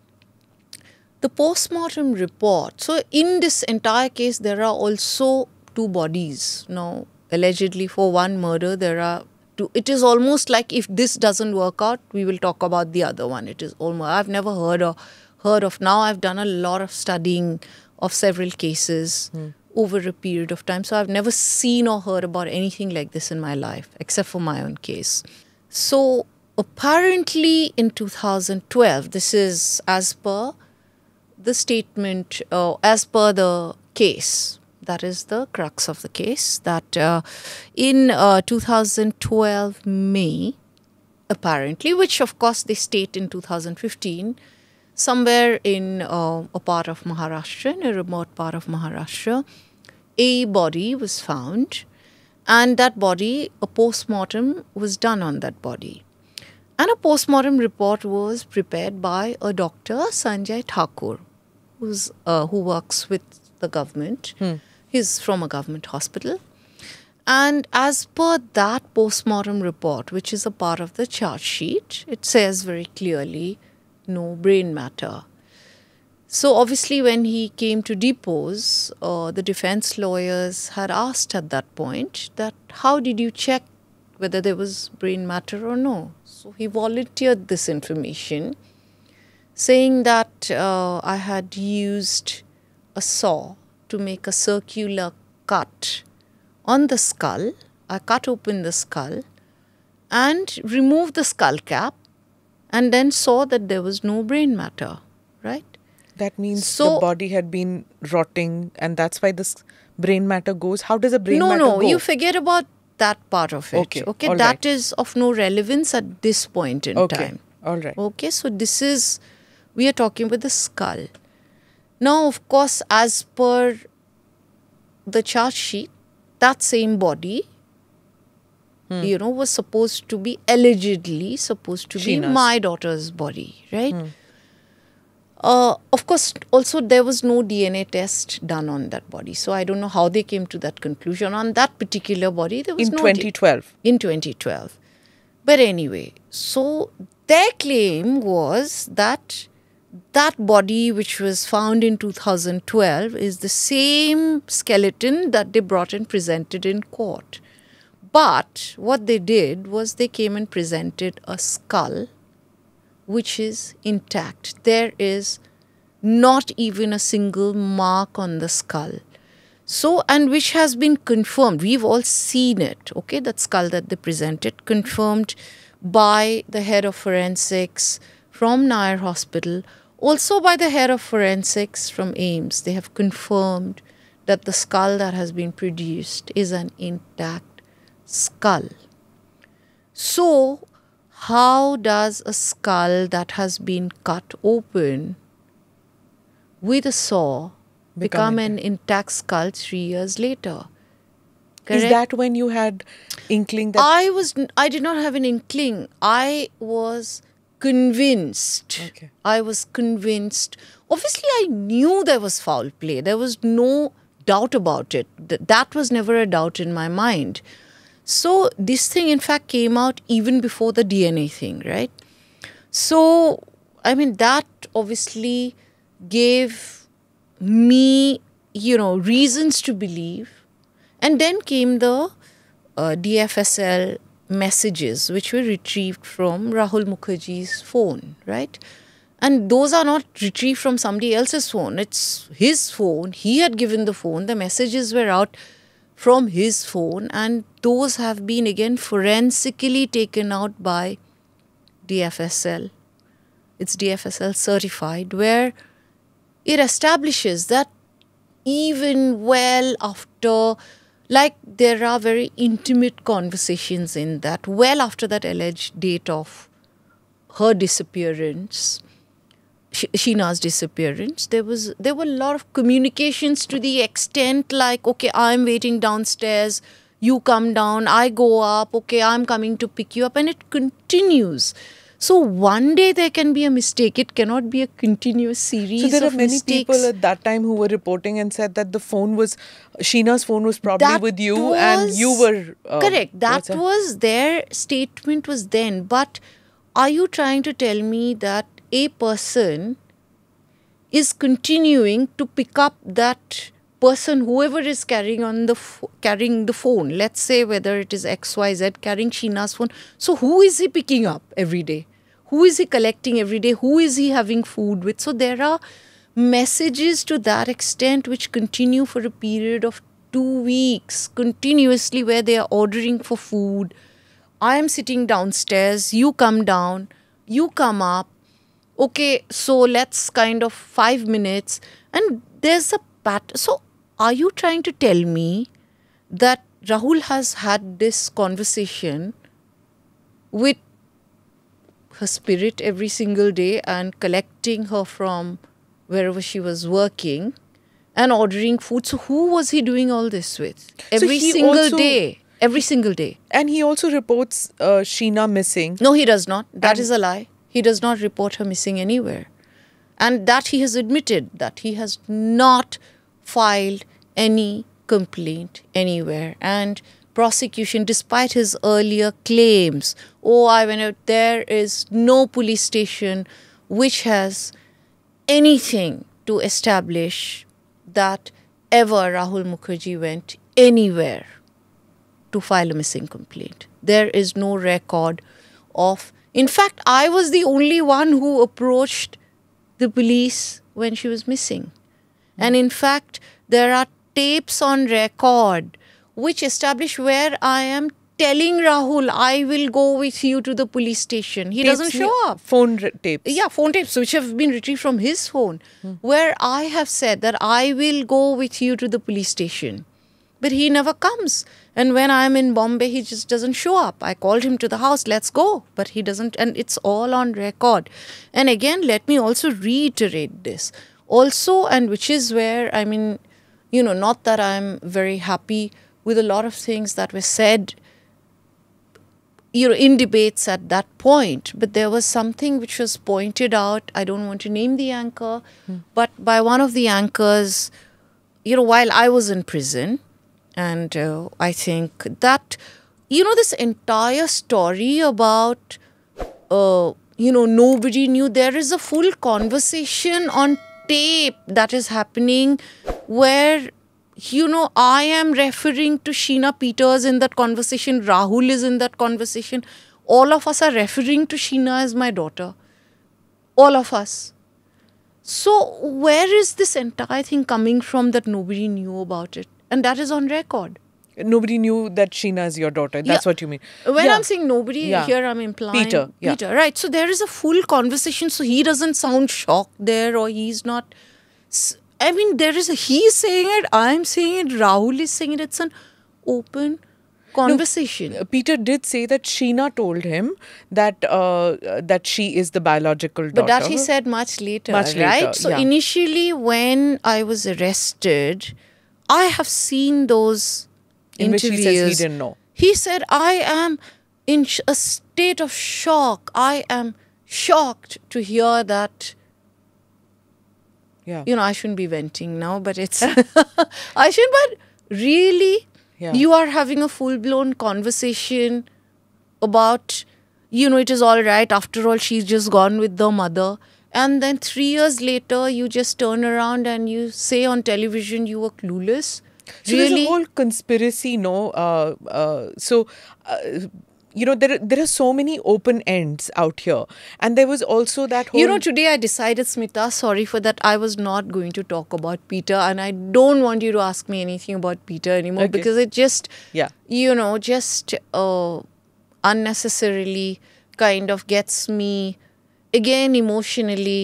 the post-mortem report, so in this entire case, there are also two bodies. Now, allegedly for one murder, there are two. It is almost like if this doesn't work out, we will talk about the other one. It is almost, I've never heard of. Now I've done a lot of studying of several cases over a period of time. So I've never seen or heard about anything like this in my life, except for my own case. So... apparently in 2012, this is as per the statement, as per the case, that is the crux of the case, that in 2012 May, apparently, which of course they state in 2015, somewhere in a part of Maharashtra, in a remote part of Maharashtra, a body was found, and that body, a post-mortem was done on that body. And a post-mortem report was prepared by a doctor, Sanjay Thakur, who's, who works with the government. He's from a government hospital. And as per that post-mortem report, which is a part of the charge sheet, it says very clearly, no brain matter. So obviously when he came to depose, the defense lawyers had asked at that point that, how did you check whether there was brain matter or no? So he volunteered this information, saying that I had used a saw to make a circular cut on the skull. I cut open the skull and removed the skull cap, and then saw that there was no brain matter, right? That means so, the body had been rotting, and that's why this brain matter goes. How does a brain matter go? No, you forget about that part of it. Okay, that is of no relevance at this point in time. Okay, so this is, we are talking about the skull. Now, of course, as per the charge sheet, that same body, you know, was supposed to be, allegedly supposed to be my daughter's body, right? Of course, also there was no DNA test done on that body. So I don't know how they came to that conclusion. On that particular body, there was no... In 2012. In 2012. But anyway, so their claim was that that body which was found in 2012 is the same skeleton that they brought and presented in court. But what they did was they came and presented a skull which is intact. There is not even a single mark on the skull. So, and which has been confirmed, we've all seen it, okay, that skull that they presented, confirmed by the head of forensics from Nair Hospital, also by the head of forensics from AIMS. They have confirmed that the skull that has been produced is an intact skull. So, how does a skull that has been cut open with a saw become an intact skull 3 years later? Correct? Is that when you had inkling that? I did not have an inkling. I was convinced. Okay. I was convinced. Obviously, I knew there was foul play. There was no doubt about it. That was never a doubt in my mind. So this thing, in fact, came out even before the DNA thing, right? So, I mean, that obviously gave me, you know, reasons to believe. And then came the DFSL messages which were retrieved from Rahul Mukerjea's phone, right? And those are not retrieved from somebody else's phone. It's his phone. He had given the phone. The messages were out from his phone, and those have been again forensically taken out by DFSL. It's DFSL certified, where it establishes that even well after, like there are very intimate conversations in that, well after that alleged date of her disappearance, Sheena's disappearance, there were a lot of communications to the extent like, okay, I'm waiting downstairs, you come down, I go up, okay, I'm coming to pick you up, and it continues. So one day there can be a mistake. It cannot be a continuous series of mistakes. So there are many people at that time who were reporting and said that the phone was, Sheena's phone was probably with you and you were... correct. That was their statement was then. But are you trying to tell me that a person is continuing to pick up that person, whoever is carrying the phone, let's say whether it is XYZ, carrying Sheena's phone. So who is he picking up every day? Who is he collecting every day? Who is he having food with? So there are messages to that extent which continue for a period of 2 weeks continuously, where they are ordering for food. I am sitting downstairs, you come down, you come up. Okay, so let's kind of 5 minutes, and there's a pattern. So are you trying to tell me that Rahul has had this conversation with her spirit every single day and collecting her from wherever she was working and ordering food? So who was he doing all this with? Every single day. Every single day. And he also reports Sheena missing. No, he does not. That is a lie. He does not report her missing anywhere. And that he has admitted, that he has not filed any complaint anywhere. And prosecution, despite his earlier claims, oh, I went out, there is no police station which has anything to establish that ever Rahul Mukerjea went anywhere to file a missing complaint. There is no record of... In fact, I was the only one who approached the police when she was missing. And in fact, there are tapes on record which establish where I am telling Rahul, I will go with you to the police station. He doesn't show up. Phone tapes. Yeah, phone tapes which have been retrieved from his phone, where I have said that I will go with you to the police station. But he never comes. And when I'm in Bombay, he just doesn't show up. I called him to the house, let's go. But he doesn't, and it's all on record. And again, let me also reiterate this. Also, and which is where, I mean, you know, not that I'm very happy with a lot of things that were said, you know, in debates at that point. But there was something which was pointed out, I don't want to name the anchor, but by one of the anchors, you know, while I was in prison. And I think that, you know, this entire story about you know, nobody knew. There is a full conversation on tape that is happening where, you know, I am referring to Sheena Peters in that conversation. Rahul is in that conversation. All of us are referring to Sheena as my daughter. All of us. So where is this entire thing coming from that nobody knew about it? And that is on record. Nobody knew that Sheena is your daughter. That's what you mean. When I'm saying nobody here, I'm implying Peter. Yeah. Peter, right. So there is a full conversation. So he doesn't sound shocked there, or he's not... I mean, there is... He's saying it, I'm saying it, Rahul is saying it. It's an open conversation. No, Peter did say that Sheena told him that that she is the biological daughter. But that he said much later, right? So initially when I was arrested, I have seen those... in which he says he didn't know. He said, I am in a state of shock. I am shocked to hear that. Yeah. You know, I shouldn't be venting now, but it's... I should, but really, you are having a full-blown conversation about, you know, it is all right. After all, she's just gone with the mother. And then 3 years later, you just turn around and you say on television you were clueless. So really? There's a whole conspiracy, no? You know, there are so many open ends out here. And there was also that whole... You know, today I decided, Smita, sorry for that, I was not going to talk about Peter. And I don't want you to ask me anything about Peter anymore. Okay. Because it just, you know, just unnecessarily kind of gets me, again, emotionally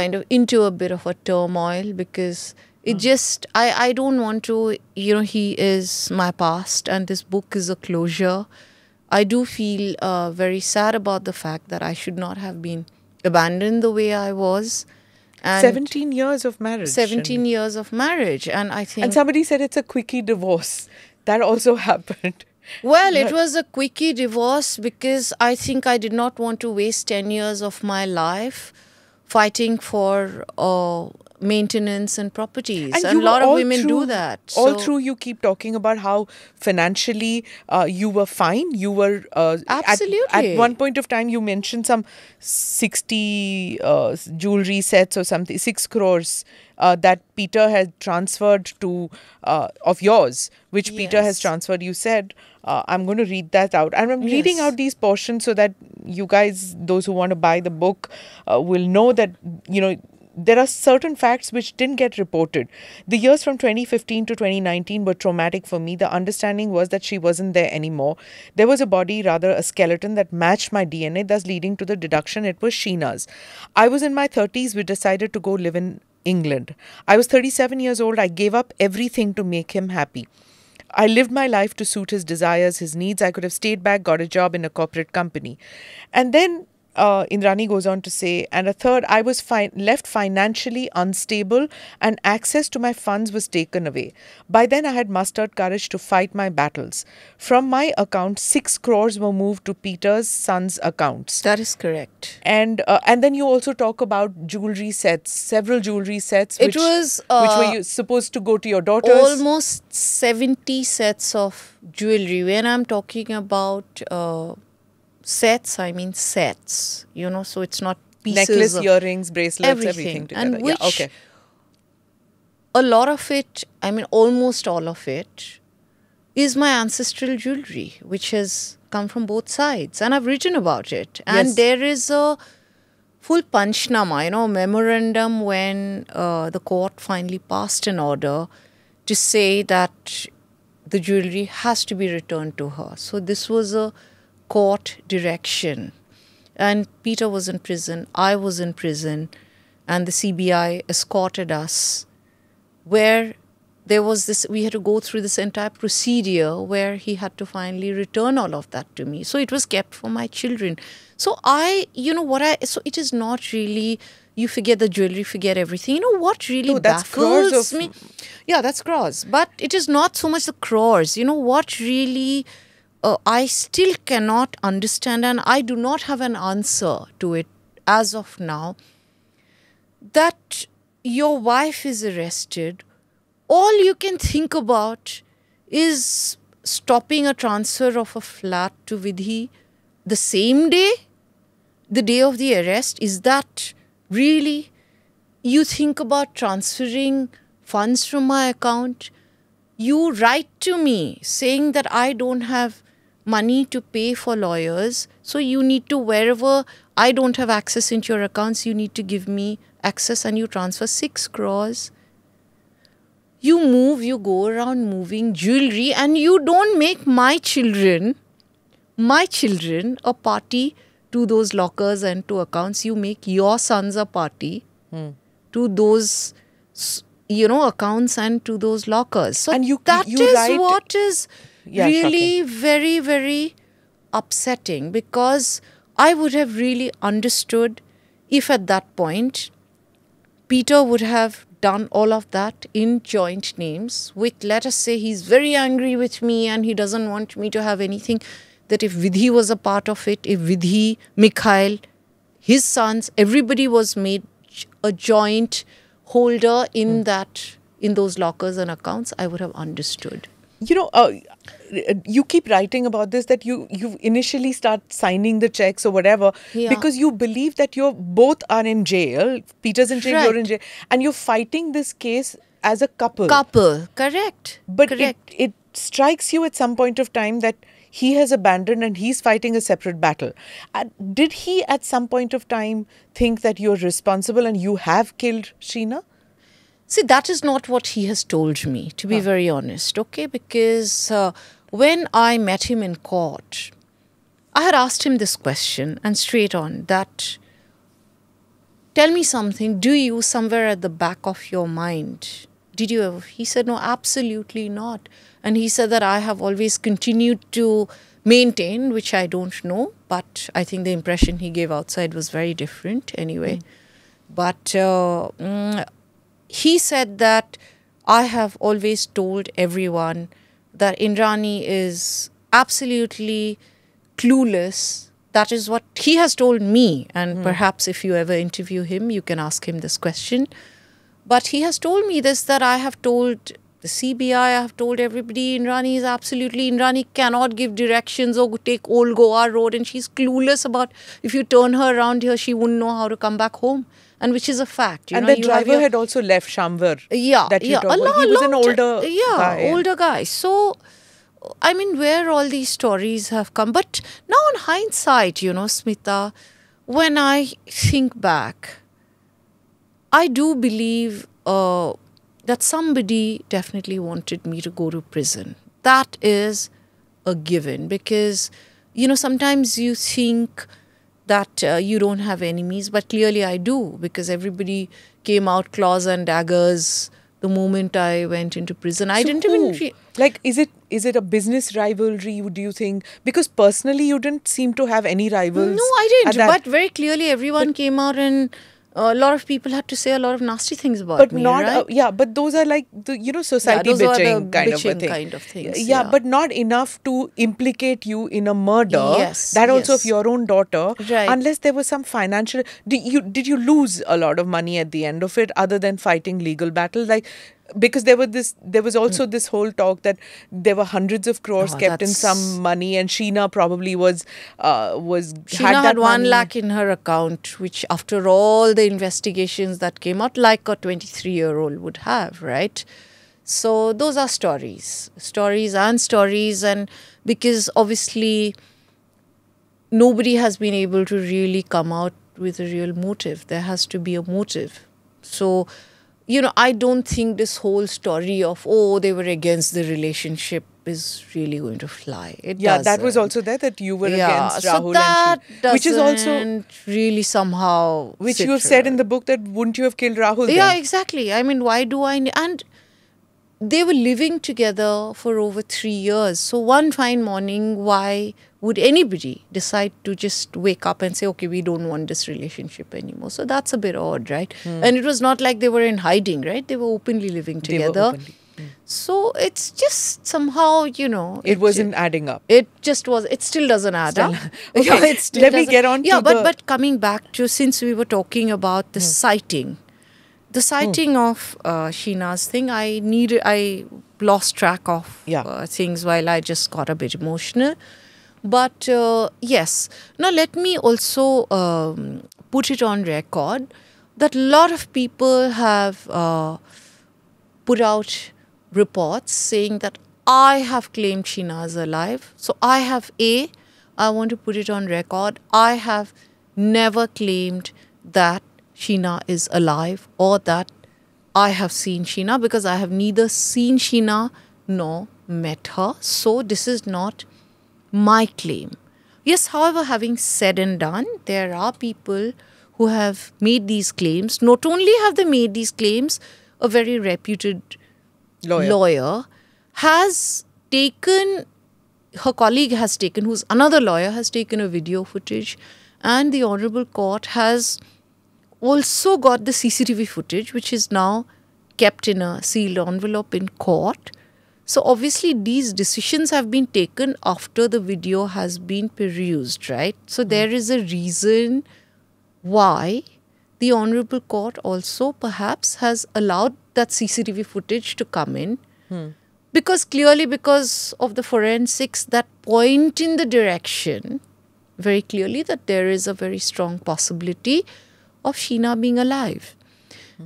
kind of into a bit of a turmoil because... It just, I don't want to, you know, he is my past and this book is a closure. I do feel very sad about the fact that I should not have been abandoned the way I was. And 17 years of marriage. 17 years of marriage. And I think... And somebody said it's a quickie divorce. That also happened. Well, it was a quickie divorce because I think I did not want to waste 10 years of my life fighting for... maintenance and properties, and a lot of women do that. All through you keep talking about how financially you were fine, you were absolutely at one point of time you mentioned some 60 jewelry sets or something, 6 crores that Peter had transferred to of yours, which Peter has transferred, you said. I'm going to read that out. And I'm reading out these portions so that you guys, those who want to buy the book, will know that, you know, there are certain facts which didn't get reported. The years from 2015 to 2019 were traumatic for me. The understanding was that she wasn't there anymore. There was a body, rather a skeleton, that matched my DNA, thus leading to the deduction it was Sheena's. I was in my 30s. We decided to go live in England. I was 37 years old. I gave up everything to make him happy. I lived my life to suit his desires, his needs. I could have stayed back, got a job in a corporate company. And then... Indrani goes on to say, and a third, I was left financially unstable and access to my funds was taken away. By then I had mustered courage to fight my battles. From my account, 6 crores were moved to Peter's son's accounts. That is correct. And then you also talk about jewelry sets, several jewelry sets which were supposed to go to your daughters. Almost 70 sets of jewelry. When I'm talking about... sets, I mean sets, you know, so it's not pieces. Necklace, earrings, bracelets, everything together. And which, a lot of it, I mean almost all of it, is my ancestral jewellery, which has come from both sides. And I've written about it. And there is a full panchnama, you know, memorandum when the court finally passed an order to say that the jewellery has to be returned to her. So this was a court direction, and Peter was in prison, I was in prison, and the CBI escorted us, where there was this, we had to go through this entire procedure where he had to finally return all of that to me. So it was kept for my children. So I, you know what I, so it is not really, you forget the jewelry, forget everything. You know what really baffles me? Yeah, that's crores. But it is not so much the crores. You know what really... I still cannot understand, and I do not have an answer to it as of now, that your wife is arrested. All you can think about is stopping a transfer of a flat to Vidhi the same day the day of the arrest is that really you think about transferring funds from my account. You write to me saying that I don't have money to pay for lawyers, so you need to, wherever I don't have access into your accounts, you need to give me access, and you transfer 6 crores. You move, you go around moving jewelry, and you don't make my children a party to those lockers and to accounts. You make your sons a party to those, you know, accounts and to those lockers. So and that is really shocking. Very, very upsetting, because I would have really understood if at that point Peter would have done all of that in joint names with, let us say, he's very angry with me and he doesn't want me to have anything, that if Vidhi was a part of it, if Vidhi, Mikhail, his sons, everybody was made a joint holder in that, in those lockers and accounts, I would have understood. You know, you keep writing about this, that you initially start signing the checks or whatever because you believe that you both are in jail. Peter's in jail, you're in jail. And you're fighting this case as a couple. Correct. But it strikes you at some point of time that he has abandoned and he's fighting a separate battle. Did he at some point of time think that you're responsible and you have killed Sheena? See, that is not what he has told me, to be very honest, okay? Because when I met him in court, I had asked him this question, and straight on, that, tell me something, do you, somewhere at the back of your mind, did you ever? He said, no, absolutely not. And he said that I have always continued to maintain, which I don't know, but I think the impression he gave outside was very different anyway. But... he said that I have always told everyone that Indrani is absolutely clueless. That is what he has told me. And perhaps if you ever interview him, you can ask him this question. But he has told me this, that I have told the CBI, I have told everybody, Indrani is absolutely, Indrani cannot give directions or take Old Goa Road. And she's clueless about, if you turn her around here, she wouldn't know how to come back home. And which is a fact. You know, the driver had also left Shyamvar. He was an older guy. Yeah, older guy. So, I mean, where all these stories have come. But now in hindsight, you know, Smita, when I think back, I do believe that somebody definitely wanted me to go to prison. That is a given. Because, you know, sometimes you think that you don't have enemies, but clearly I do, because everybody came out claws and daggers the moment I went into prison. I didn't even... Like, is it a business rivalry, do you think? Because personally, you didn't seem to have any rivals. No, I didn't, but very clearly everyone came out and... a lot of people had to say a lot of nasty things about me, right? Yeah, but those are like, the, you know, society bitching kind of things. Yeah, but not enough to implicate you in a murder. Yes, that also of your own daughter. Right. Unless there was some financial... Did you lose a lot of money at the end of it, other than fighting legal battles? Like... Because there was also this whole talk that there were hundreds of crores kept in some money, and Sheena probably had 1 lakh in her account, which after all the investigations that came out, like a 23-year-old would have, right? So those are stories, and because obviously nobody has been able to really come out with a real motive. There has to be a motive. So... You know, I don't think this whole story of, oh, they were against the relationship is really going to fly. It doesn't. That was also there, that you were against Rahul, so that and which is also really somehow... Which you have said in the book that wouldn't you have killed Rahul then? Yeah, exactly. I mean, why do I... And they were living together for over 3 years. So one fine morning, why would anybody decide to just wake up and say, okay, we don't want this relationship anymore? So that's a bit odd, right? And it was not like they were in hiding, right? They were openly living together. So it's just somehow, you know... It wasn't adding up. It just was... It still doesn't add up. Okay. Let me get on to the... But coming back to, since we were talking about the sighting... The sighting of Sheena's thing, I lost track of things while I just got a bit emotional. But yes, now let me also put it on record that a lot of people have put out reports saying that I have claimed Sheena is alive. So I have I want to put it on record, I have never claimed that Sheena is alive or that I have seen Sheena, because I have neither seen Sheena nor met her. So this is not my claim. Yes, however, having said and done, there are people who have made these claims. Not only have they made these claims, a very reputed lawyer has taken, her colleague has taken, who's another lawyer, has taken a video footage, and the Honourable Court has also got the CCTV footage, which is now kept in a sealed envelope in court. So obviously these decisions have been taken after the video has been perused, right? So there is a reason why the Honourable Court also perhaps has allowed that CCTV footage to come in. Because clearly, because of the forensics that point in the direction, very clearly, that there is a very strong possibility of Sheena being alive.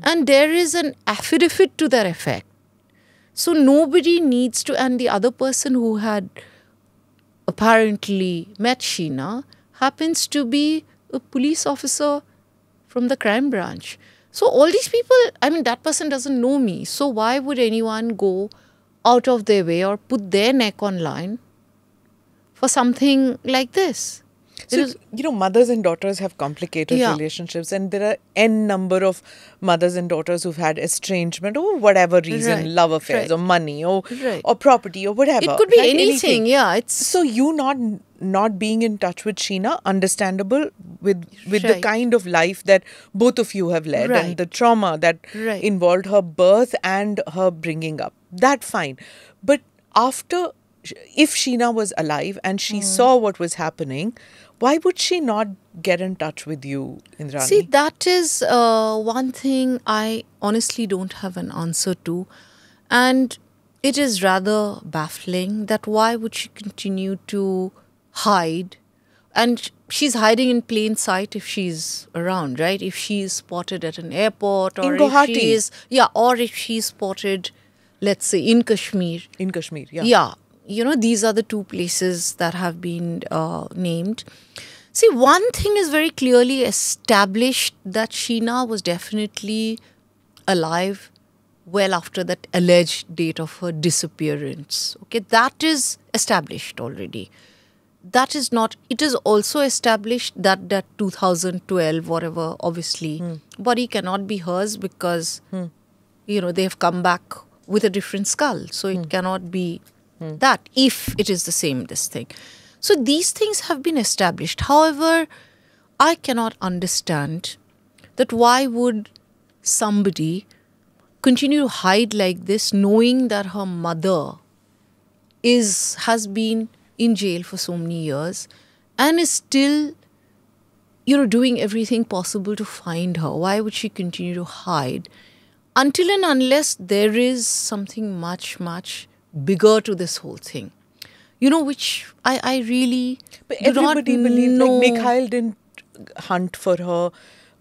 And there is an affidavit to that effect. So nobody needs to, and the other person who had apparently met Sheena happens to be a police officer from the crime branch. So all these people, I mean, that person doesn't know me. So why would anyone go out of their way or put their neck on line for something like this? So, you know, mothers and daughters have complicated relationships, and there are n number of mothers and daughters who've had estrangement or whatever reason, love affairs or money or property or whatever. It could be anything, It's so you not being in touch with Sheena, understandable with the kind of life that both of you have led and the trauma that involved her birth and her bringing up. That fine, but after, if Sheena was alive and she saw what was happening, why would she not get in touch with you, Indrani? See, that is one thing I honestly don't have an answer to. And it is rather baffling that why would she continue to hide? And she's hiding in plain sight if she's around, right? If she's spotted at an airport or in Guwahati. If she is, or if she's spotted, let's say, in Kashmir. In Kashmir, You know, these are the two places that have been named. See, one thing is very clearly established, that Sheena was definitely alive well after that alleged date of her disappearance. Okay, that is established already. That is not, it is also established that 2012, whatever, obviously, body cannot be hers because, you know, they've come back with a different skull. So it cannot be that, if it is the same, this thing. So these things have been established. However, I cannot understand that why would somebody continue to hide like this, knowing that her mother has been in jail for so many years and is still, you know, doing everything possible to find her. Why would she continue to hide? Until and unless there is something much, much bigger to this whole thing, you know, which I really but do everybody not believes know. Like Mikhail didn't hunt for her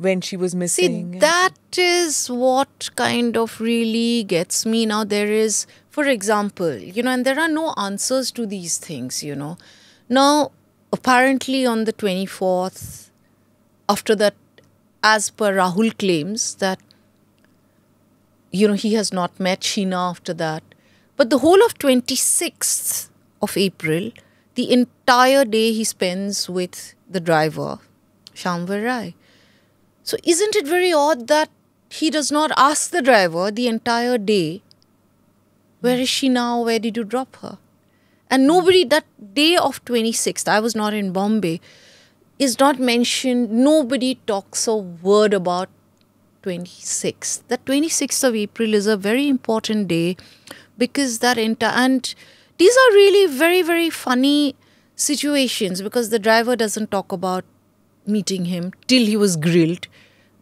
when she was missing. See, that is what kind of really gets me. Now there is, for example, you know, and there are no answers to these things, you know. Now apparently on the 24th, after that, as per Rahul claims that, you know, he has not met Sheena after that. But the whole of 26th of April, the entire day he spends with the driver, Shyamvar Rai. So isn't it very odd that he does not ask the driver the entire day, where is she now, where did you drop her? And nobody, that day of 26th, I was not in Bombay, is not mentioned, nobody talks a word about 26th. That 26th of April is a very important day, because that and these are really very, very funny situations, because the driver doesn't talk about meeting him till he was grilled,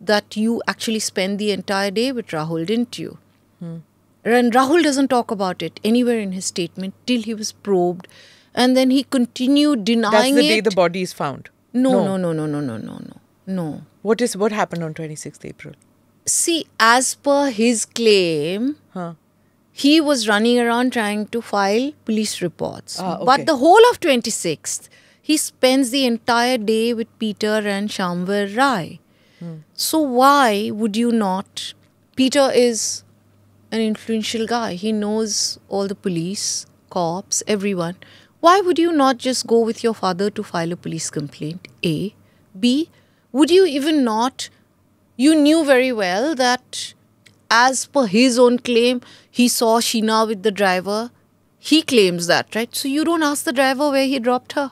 that you actually spent the entire day with Rahul, didn't you? And Rahul doesn't talk about it anywhere in his statement till he was probed. And then he continued denying it. That's the day the body is found. No. What happened on 26th April? See, as per his claim, he was running around trying to file police reports. Okay. But the whole of 26th, he spends the entire day with Peter and Shyamvar Rai. So why would you not? Peter is an influential guy. He knows all the police, cops, everyone. Why would you not just go with your father to file a police complaint? A. B. Would you even not? You knew very well that as per his own claim, he saw Sheena with the driver. He claims that, right? So you don't ask the driver where he dropped her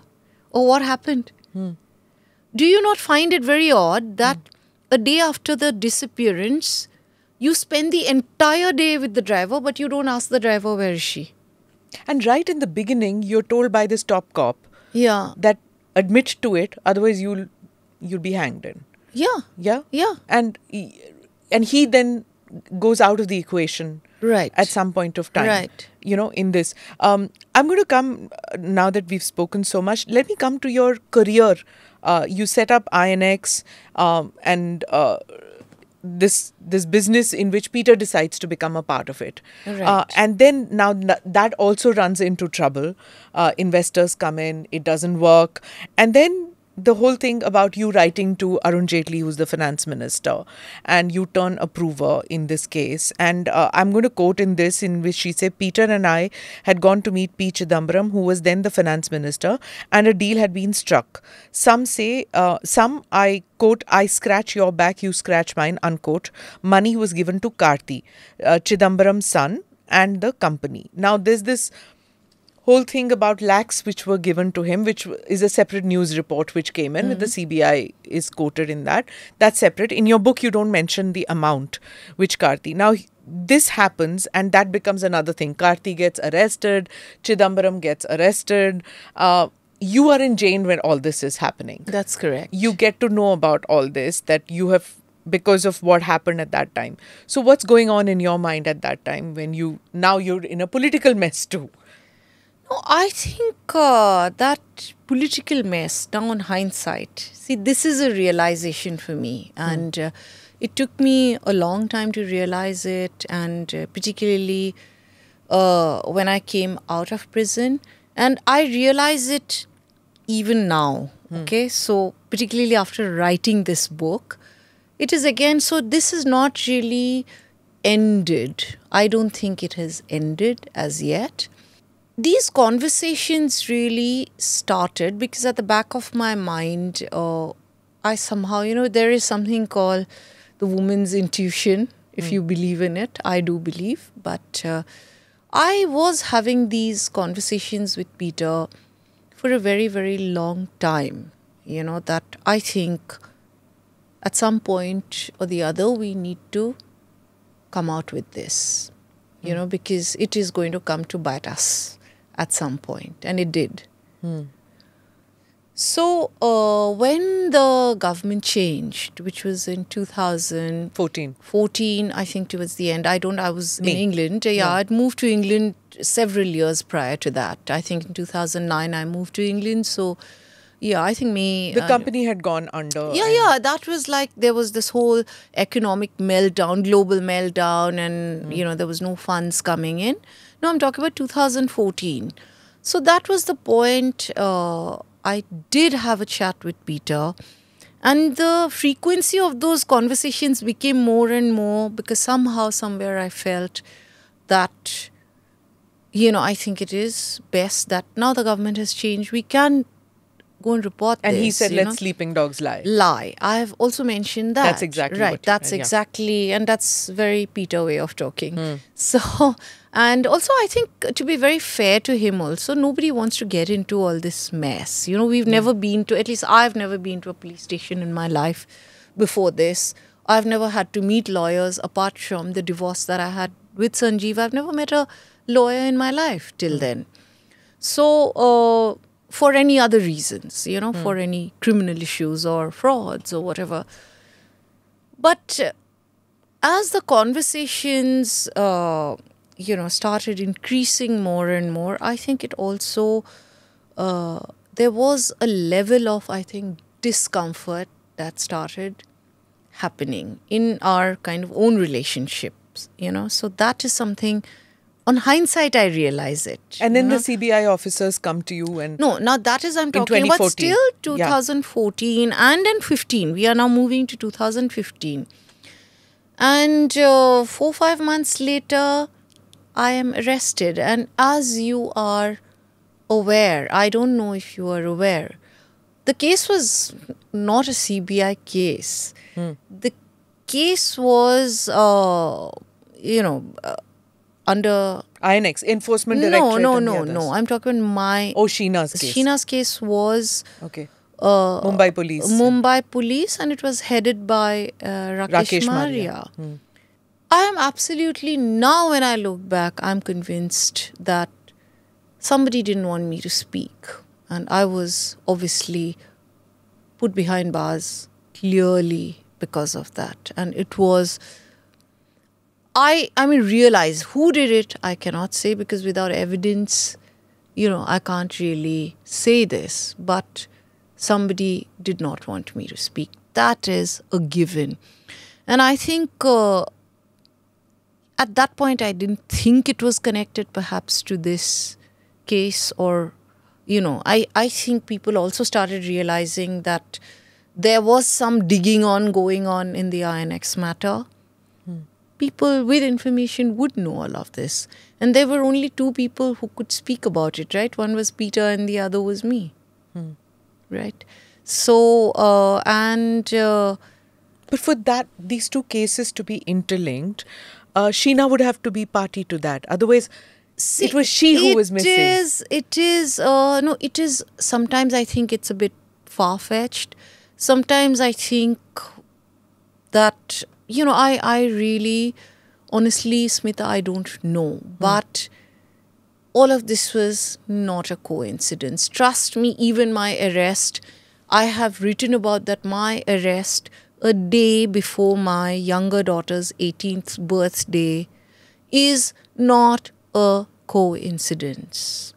or what happened. Do you not find it very odd that a day after the disappearance, you spend the entire day with the driver, but you don't ask the driver where is she? And right in the beginning, you're told by this top cop that admit to it, otherwise you'll be hanged in. Yeah. And he then goes out of the equation at some point of time. You know, in this. I'm going to come, now that we've spoken so much, let me come to your career. You set up INX and this business in which Peter decides to become a part of it. And then now that also runs into trouble. Investors come in, it doesn't work. And then the whole thing about you writing to Arun Jaitley, who's the finance minister, and you turn approver in this case. And I'm going to quote in this, in which she said, Peter and I had gone to meet P. Chidambaram, who was then the finance minister, and a deal had been struck. Some say, I quote, I scratch your back, you scratch mine, unquote. Money was given to Karti, Chidambaram's son, and the company. Now, there's this whole thing about lakhs which were given to him, which is a separate news report which came in. The CBI is quoted in that. That's separate. In your book, you don't mention the amount which Karti. Now, this happens and that becomes another thing. Karti gets arrested. Chidambaram gets arrested. You are in jail when all this is happening. That's correct. You get to know about all this that you have, because of what happened at that time. So what's going on in your mind at that time when you, now you're in a political mess too? I think that political mess, now on hindsight, see, this is a realization for me. And it took me a long time to realize it. And particularly when I came out of prison. And I realize it even now. Okay, so particularly after writing this book, it is again, so this is not really ended. I don't think it has ended as yet. These conversations really started because at the back of my mind, I somehow, you know, there is something called the woman's intuition, if you believe in it. I do believe. But I was having these conversations with Peter for a very, very long time, you know, that I think at some point or the other, we need to come out with this, you know, because it is going to come to bite us at some point, and it did. So when the government changed, which was in 2014, I think towards the end, I was in England. I'd moved to England several years prior to that. I think in 2009 I moved to England. So I think the company had gone under. That was like, there was this whole economic meltdown, global meltdown, and, you know, there was no funds coming in. No, I'm talking about 2014. So that was the point. I did have a chat with Peter. And the frequency of those conversations became more and more because somehow, somewhere I felt that, you know, I think it is best that now the government has changed. We can go and report this. And he said, let sleeping dogs lie. I have also mentioned that. That's exactly right. And that's very Peter way of talking. So, and also I think to be very fair to him also, nobody wants to get into all this mess. You know, we've never been to, at least I've never been to a police station in my life before this. I've never had to meet lawyers apart from the divorce that I had with Sanjeev. I've never met a lawyer in my life till then. So, for any other reasons, you know, for any criminal issues or frauds or whatever. But as the conversations, you know, started increasing more and more, I think it also there was a level of, I think, discomfort that started happening in our kind of own relationships, you know. So that is something, on hindsight, I realize it. And then the CBI officers come to you and... No, now that is, I'm talking about still 2014 and then 15. We are now moving to 2015. And 4 or 5 months later, I am arrested. And as you are aware, I don't know if you are aware, the case was not a CBI case. The case was, under... INX, Enforcement Directorate. No. I'm talking my... Oh, Sheena's case. Sheena's case was... Okay. Mumbai Police. Mumbai Police, and it was headed by Rakesh Maria. I am absolutely, now when I look back, I'm convinced that somebody didn't want me to speak. And I was obviously put behind bars clearly because of that. And it was... I mean, realize who did it, I cannot say, because without evidence, you know, I can't really say this. But somebody did not want me to speak. That is a given. And I think at that point, I didn't think it was connected perhaps to this case or, you know, I think people also started realizing that there was some digging on going on in the INX matter. People with information would know all of this. And there were only two people who could speak about it, right? One was Peter and the other was me, right? So, but for that, these two cases to be interlinked, Sheena would have to be party to that. Otherwise, see, it was she who was missing. It is, sometimes I think it's a bit far-fetched. Sometimes I think that... You know, I really, honestly, Smita, I don't know. But all of this was not a coincidence. Trust me, even my arrest, I have written about that, my arrest a day before my younger daughter's 18th birthday is not a coincidence.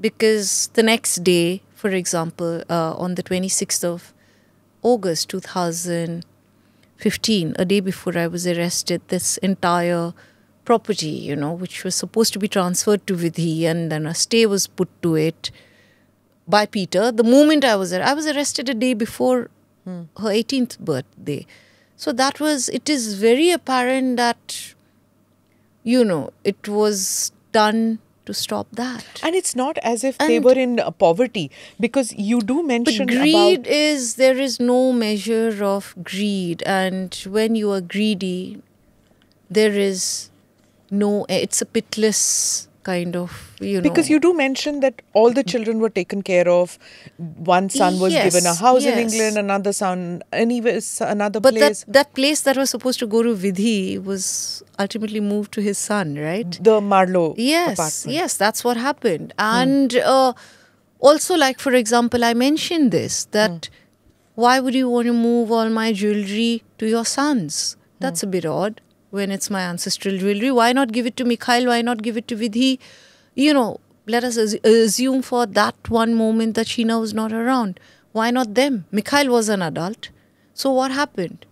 Because the next day, for example, on the 26th of August, 2015, a day before I was arrested, this entire property, you know, which was supposed to be transferred to Vidhi and then a stay was put to it by Peter. The moment I was there, I was arrested a day before her 18th birthday. So that was, it is very apparent that, you know, it was done to stop that. And it's not as if they were in poverty, because you do mention about... Greed is, there is no measure of greed, and when you are greedy, there is no, it's a pitiless kind of, you know... Because you do mention that all the children were taken care of, one son was given a house in England, another son, another place. But that place that was supposed to go to Vidhi was... ultimately moved to his son, right? The Marlowe apartment. Yes, that's what happened. And also, like, for example, I mentioned this, that why would you want to move all my jewellery to your sons? That's a bit odd when it's my ancestral jewellery. Why not give it to Mikhail? Why not give it to Vidhi? You know, let us assume for that one moment that Sheena was not around. Why not them? Mikhail was an adult. So what happened?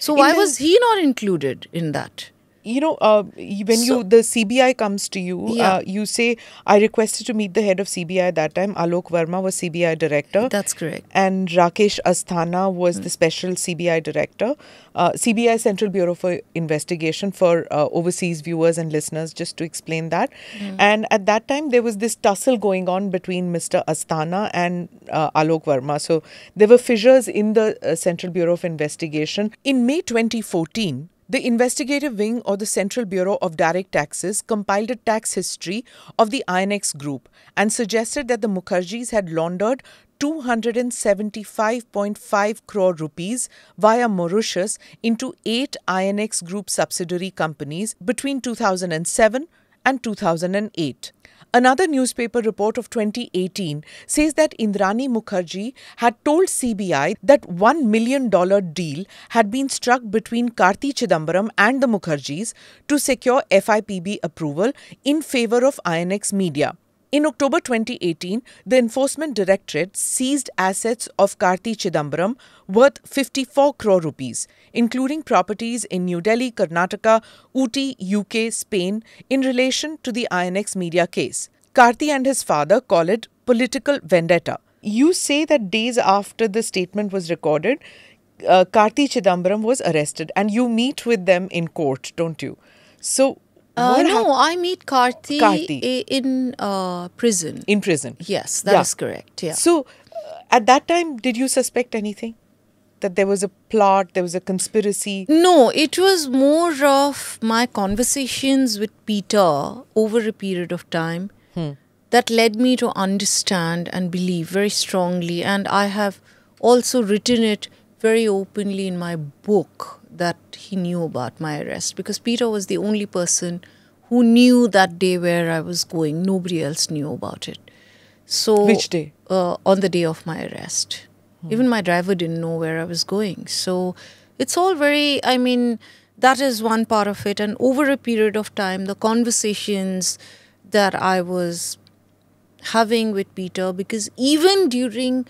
So why was he not included in that? You know, when the CBI comes to you, you say, I requested to meet the head of CBI at that time. Alok Verma was CBI director. That's correct. And Rakesh Asthana was the special CBI director. CBI, Central Bureau for Investigation, for overseas viewers and listeners, just to explain that. And at that time, there was this tussle going on between Mr. Asthana and Alok Verma. So there were fissures in the Central Bureau of Investigation. In May 2014... the investigative wing of the Central Bureau of Direct Taxes compiled a tax history of the INX group and suggested that the Mukerjeas had laundered 275.5 crore rupees via Mauritius into 8 INX group subsidiary companies between 2007 and 2008. Another newspaper report of 2018 says that Indrani Mukerjea had told CBI that $1 million deal had been struck between Karti Chidambaram and the Mukerjeas to secure FIPB approval in favor of INX Media. In October 2018, the Enforcement Directorate seized assets of Karti Chidambaram worth 54 crore rupees, including properties in New Delhi, Karnataka, Ooty, UK, Spain, in relation to the INX Media case. Karti and his father call it political vendetta. You say that days after the statement was recorded, Karti Chidambaram was arrested, and you meet with them in court, don't you? So, no, I meet Karti in prison. In prison. Yes, that is correct. Yeah. So, at that time, did you suspect anything? That there was a plot, there was a conspiracy? No, it was more of my conversations with Peter over a period of time that led me to understand and believe very strongly. And I have also written it very openly in my book that he knew about my arrest, because Peter was the only person who knew that day where I was going. Nobody else knew about it. So, which day? On the day of my arrest. Even my driver didn't know where I was going. So it's all very, I mean, that is one part of it. And over a period of time, the conversations that I was having with Peter, because even during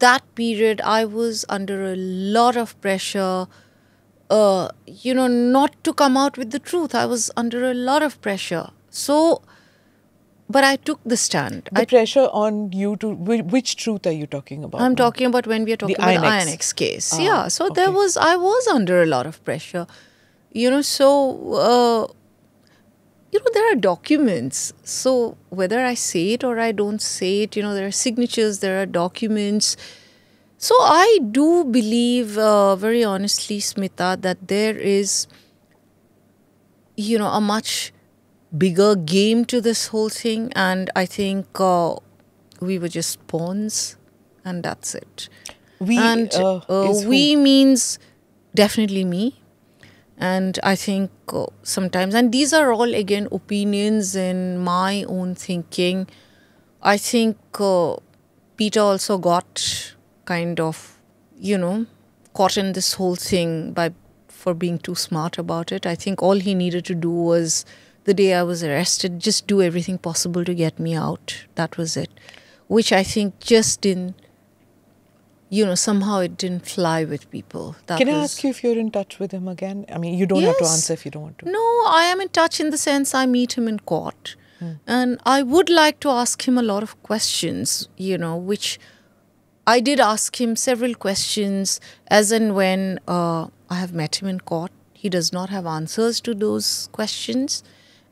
that period, I was under a lot of pressure, you know, not to come out with the truth. I was under a lot of pressure. So, but I took the stand. The pressure on you to, which truth are you talking about? I'm talking about when we are talking about the INX case. Yeah, so there was, I was under a lot of pressure, you know, so, you know, there are documents. So whether I say it or I don't say it, you know, there are signatures, there are documents. So I do believe, very honestly, Smita, that there is, you know, a much bigger game to this whole thing. And I think we were just pawns, and that's it. We, and we means definitely me. And I think sometimes, and these are all again opinions and my own thinking. I think Peter also got kind of, you know, caught in this whole thing for being too smart about it. I think all he needed to do was, the day I was arrested, just do everything possible to get me out. That was it. Which I think just didn't, you know, somehow it didn't fly with people. Can I ask you if you're in touch with him again? I mean, you don't have to answer if you don't want to. No, I am in touch in the sense I meet him in court. And I would like to ask him a lot of questions, you know, which I did ask him several questions as and when I have met him in court. He does not have answers to those questions.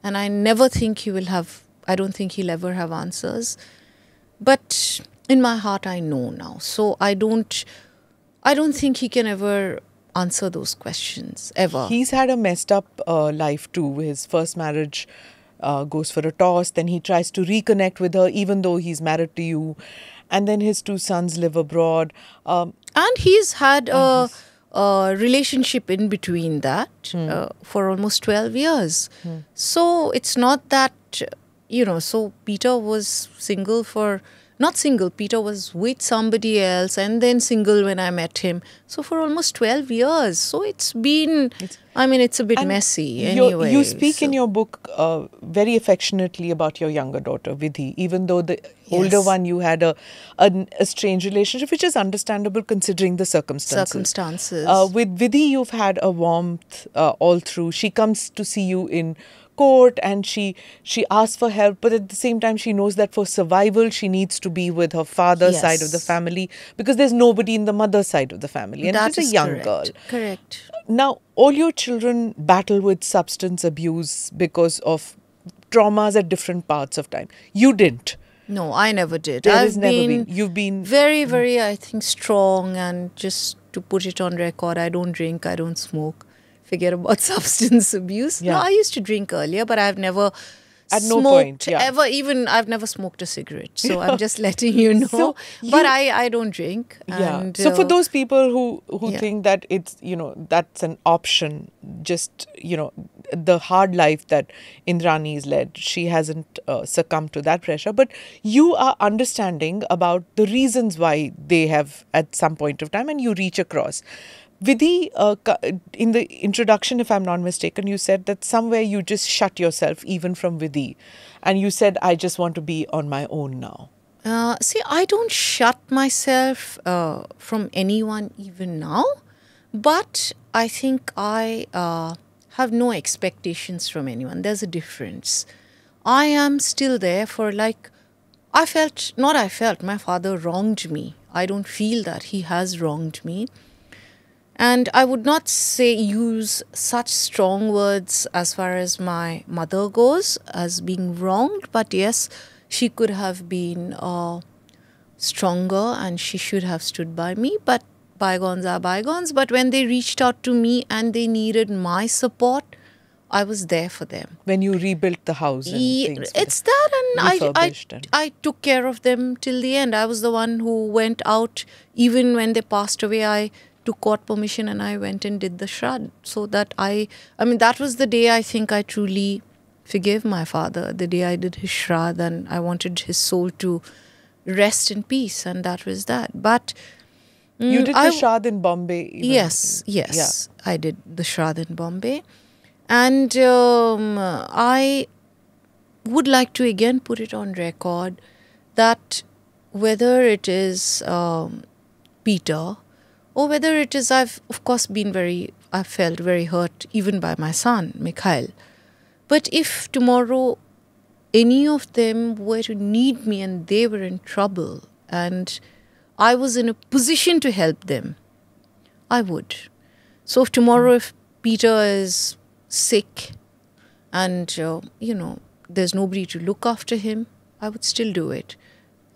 And I never think he will have, I don't think he'll ever have answers. But in my heart, I know now. So I don't think he can ever answer those questions, ever. He's had a messed up life too. His first marriage goes for a toss. Then he tries to reconnect with her, even though he's married to you. And then his two sons live abroad. And he's had a relationship in between that for almost 12 years. So it's not that, you know, so Peter was single for, not single, Peter was with somebody else and then single when I met him. So for almost 12 years. So it's been, I mean, it's a bit messy anyway. You speak in your book very affectionately about your younger daughter, Vidhi, even though the older one, you had a strange relationship, which is understandable considering the circumstances. With Vidhi, you've had a warmth all through. She comes to see you in court and she asks for help, but at the same time, she knows that for survival, she needs to be with her father's side of the family because there's nobody in the mother's side of the family. And she's a young girl. Correct. Now, all your children battle with substance abuse because of traumas at different parts of time. You didn't. No, I never did. You've been very, very, I think, strong. And just to put it on record, I don't drink, I don't smoke. Forget about substance abuse. Yeah. No, I used to drink earlier, but I've never smoked ever. Even I've never smoked a cigarette. So I'm just letting you know. So but I don't drink. And, so for those people who think that it's, you know, that's an option, just, you know, the hard life that Indrani's led, she hasn't succumbed to that pressure. But you are understanding about the reasons why they have at some point of time and you reach across. Vidhi, in the introduction, if I'm not mistaken, you said that somewhere you just shut yourself even from Vidhi. And you said, I just want to be on my own now. See, I don't shut myself from anyone even now. But I think I have no expectations from anyone. There's a difference. I am still there for like, my father wronged me. I don't feel that he has wronged me. And I would not say use such strong words as far as my mother goes as being wronged. But yes, she could have been stronger and she should have stood by me. But bygones are bygones. But when they reached out to me and they needed my support, I was there for them. When you rebuilt the house and things. It's that, and I took care of them till the end. I was the one who went out. Even when they passed away, I took court permission and I went and did the shraddh. So that I mean, that was the day I think I truly forgave my father. The day I did his shraddh and I wanted his soul to rest in peace, and that was that. But you did the shraddh in Bombay. Even. Yes, yes. Yeah. I did the shraddh in Bombay. And I would like to again put it on record that whether it is Peter or whether it is, I've of course been very, I felt very hurt even by my son, Mikhail. But if tomorrow any of them were to need me and they were in trouble and I was in a position to help them, I would. So if tomorrow, if Peter is sick and you know, there's nobody to look after him, I would still do it.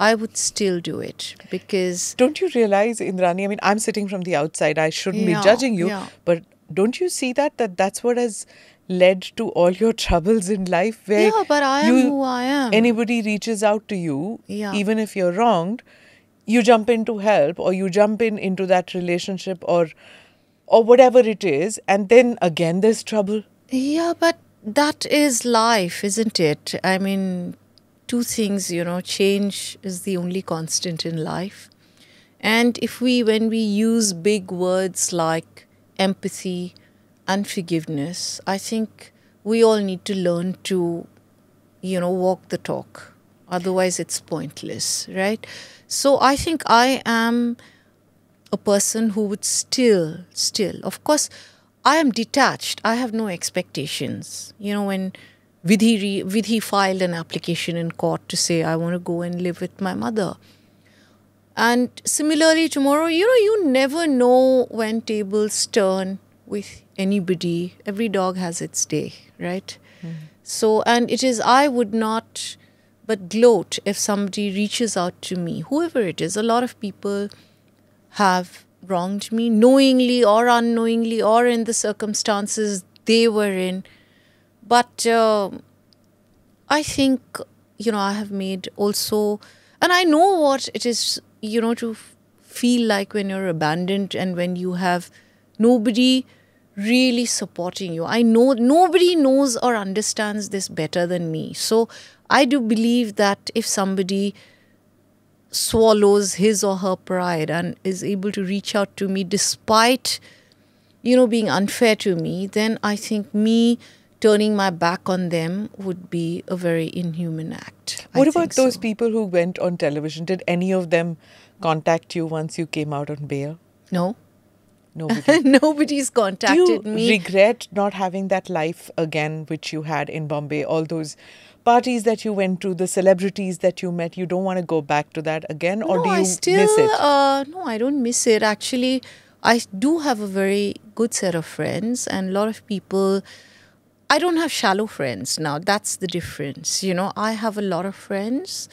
I would still do it because... Don't you realize, Indrani, I mean, I'm sitting from the outside, I shouldn't be judging you, but don't you see that's what has led to all your troubles in life, where but I am who I am. Anybody reaches out to you, even if you're wronged, you jump in to help, or you jump into that relationship, or whatever it is, and then again there's trouble. Yeah, but that is life, isn't it? I mean, two things, you know, change is the only constant in life. And if when we use big words like empathy and forgiveness, I think we all need to learn to, you know, walk the talk. Otherwise, it's pointless, right? So I think I am a person who would still, of course, I am detached. I have no expectations. You know, when Vidhi filed an application in court to say, I want to go and live with my mother. And similarly, tomorrow, you know, you never know when tables turn with anybody. Every dog has its day, right? Mm-hmm. So, and it is, I would not but gloat if somebody reaches out to me, whoever it is. A lot of people have wronged me, knowingly or unknowingly, or in the circumstances they were in. But I think, you know, I have made also, and I know what it is, you know, to feel like when you're abandoned and when you have nobody really supporting you. I know nobody knows or understands this better than me. So I do believe that if somebody swallows his or her pride and is able to reach out to me despite, you know, being unfair to me, then I think me turning my back on them would be a very inhuman act. What about those people who went on television? Did any of them contact you once you came out on bail? No. Nobody. Nobody's contacted me. Do you regret not having that life again which you had in Bombay? All those parties that you went to, the celebrities that you met, you don't want to go back to that again? Or do you miss it? No, I don't miss it. Actually, I do have a very good set of friends and a lot of people. I don't have shallow friends now. That's the difference. You know, I have a lot of friends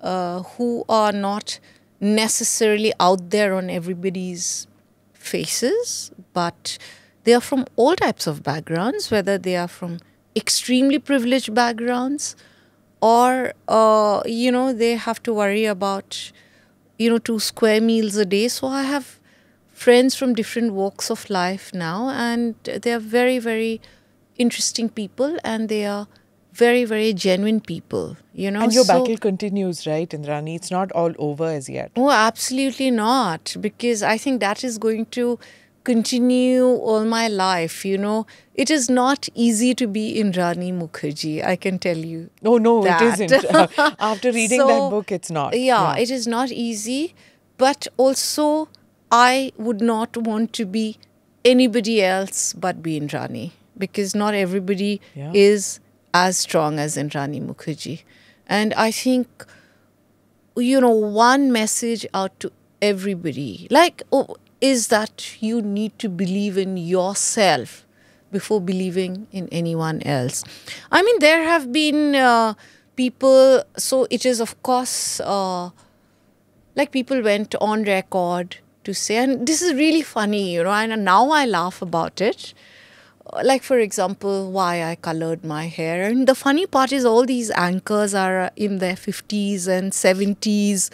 who are not necessarily out there on everybody's faces, but they are from all types of backgrounds, whether they are from extremely privileged backgrounds or, you know, they have to worry about, you know, 2 square meals a day. So I have friends from different walks of life now, and they are very, very interesting people, and they are very, very genuine people, you know. And your battle continues, right, Indrani? It's not all over as yet. Oh, absolutely not. Because I think that is going to continue all my life, you know. It is not easy to be Indrani Mukerjea, I can tell you. Oh, no, that. It isn't. After reading that book, it's not. Yeah, it is not easy. But also, I would not want to be anybody else but be Indrani. Because not everybody is as strong as Indrani Mukerjea. And I think, you know, one message out to everybody, like, is that you need to believe in yourself before believing in anyone else. I mean, there have been people, so it is, of course, like people went on record to say, and this is really funny, you know, and now I laugh about it. Like, for example, why I coloured my hair. And the funny part is all these anchors are in their 50s and 70s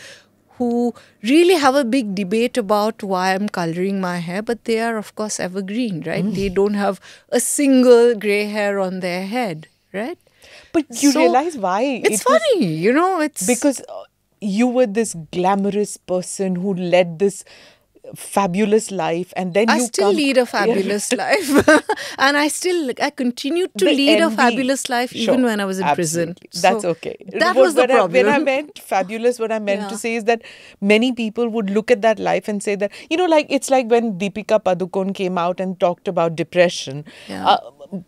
who really have a big debate about why I'm colouring my hair. But they are, of course, evergreen, right? Mm. They don't have a single grey hair on their head, right? But you realise why. It's funny, you know. It's because you were this glamorous person who led this fabulous life, and then I still lead a fabulous life, and I continued to lead a fabulous life even when I was in prison. That's okay. That was the problem. When I meant fabulous, what I meant to say is that many people would look at that life and say that, you know, like, it's like when Deepika Padukone came out and talked about depression. Yeah.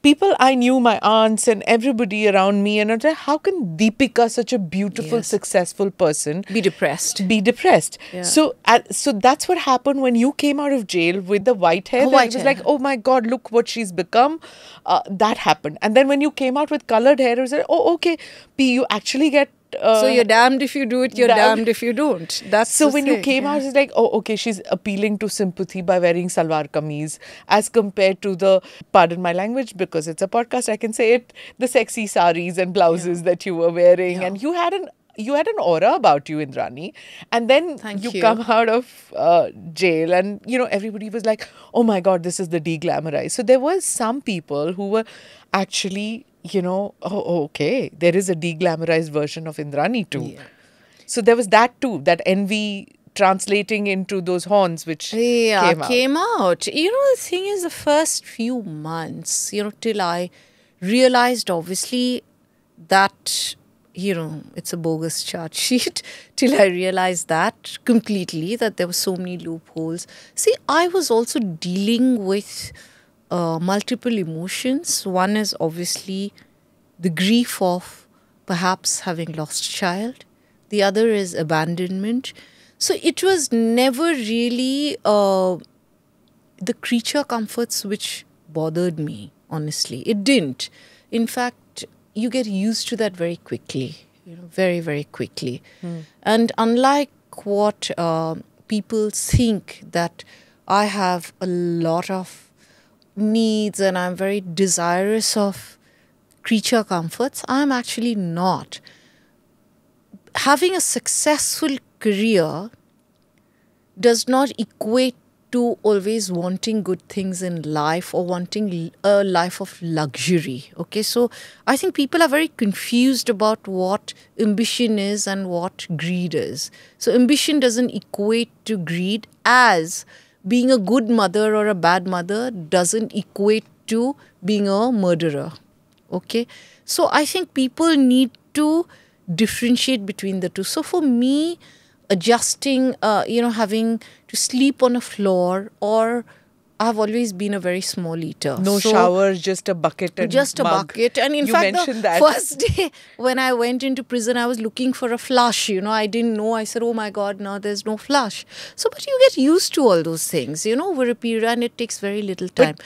People I knew, my aunts and everybody around me, and I'd say, how can Deepika, such a beautiful, successful person, be depressed? Be depressed. Yeah. So, so that's what happened when you came out of jail with the white hair. It was like, oh my God, look what she's become. That happened. And then when you came out with coloured hair, it was like, oh, okay, P, you actually get... so you're damned if you do it, you're damned if you don't. That's so when you came out, it's like, oh, okay, she's appealing to sympathy by wearing salwar kameez as compared to the, pardon my language, because it's a podcast, I can say it, the sexy saris and blouses that you were wearing. And you had an aura about you, Indrani. And then you come out of jail and, you know, everybody was like, oh my God, this is the de-glamorized. So there were some people who were actually... you know, oh, okay, there is a de-glamorized version of Indrani too. Yeah. So there was that too, that envy translating into those horns which came out. You know, the thing is, the first few months, you know, till I realized, obviously, that, you know, it's a bogus charge sheet, till I realized that completely, that there were so many loopholes. See, I was also dealing with multiple emotions. One is obviously the grief of perhaps having lost child. The other is abandonment. So it was never really the creature comforts which bothered me, honestly. It didn't. In fact, you get used to that very quickly, you know, very, very quickly. Mm. And unlike what people think, that I have a lot of needs and I'm very desirous of creature comforts, I'm actually not. Having a successful career does not equate to always wanting good things in life or wanting a life of luxury. Okay, so I think people are very confused about what ambition is and what greed is. So ambition doesn't equate to greed, as being a good mother or a bad mother doesn't equate to being a murderer, okay? So I think people need to differentiate between the two. So for me, adjusting, you know, having to sleep on a floor, or I've always been a very small eater. No showers, just a bucket and just a mug. Bucket. And in fact, the first day when I went into prison, I was looking for a flush. You know, I didn't know. I said, oh my God, now there's no flush. So, but you get used to all those things, you know, over a period, and it takes very little time.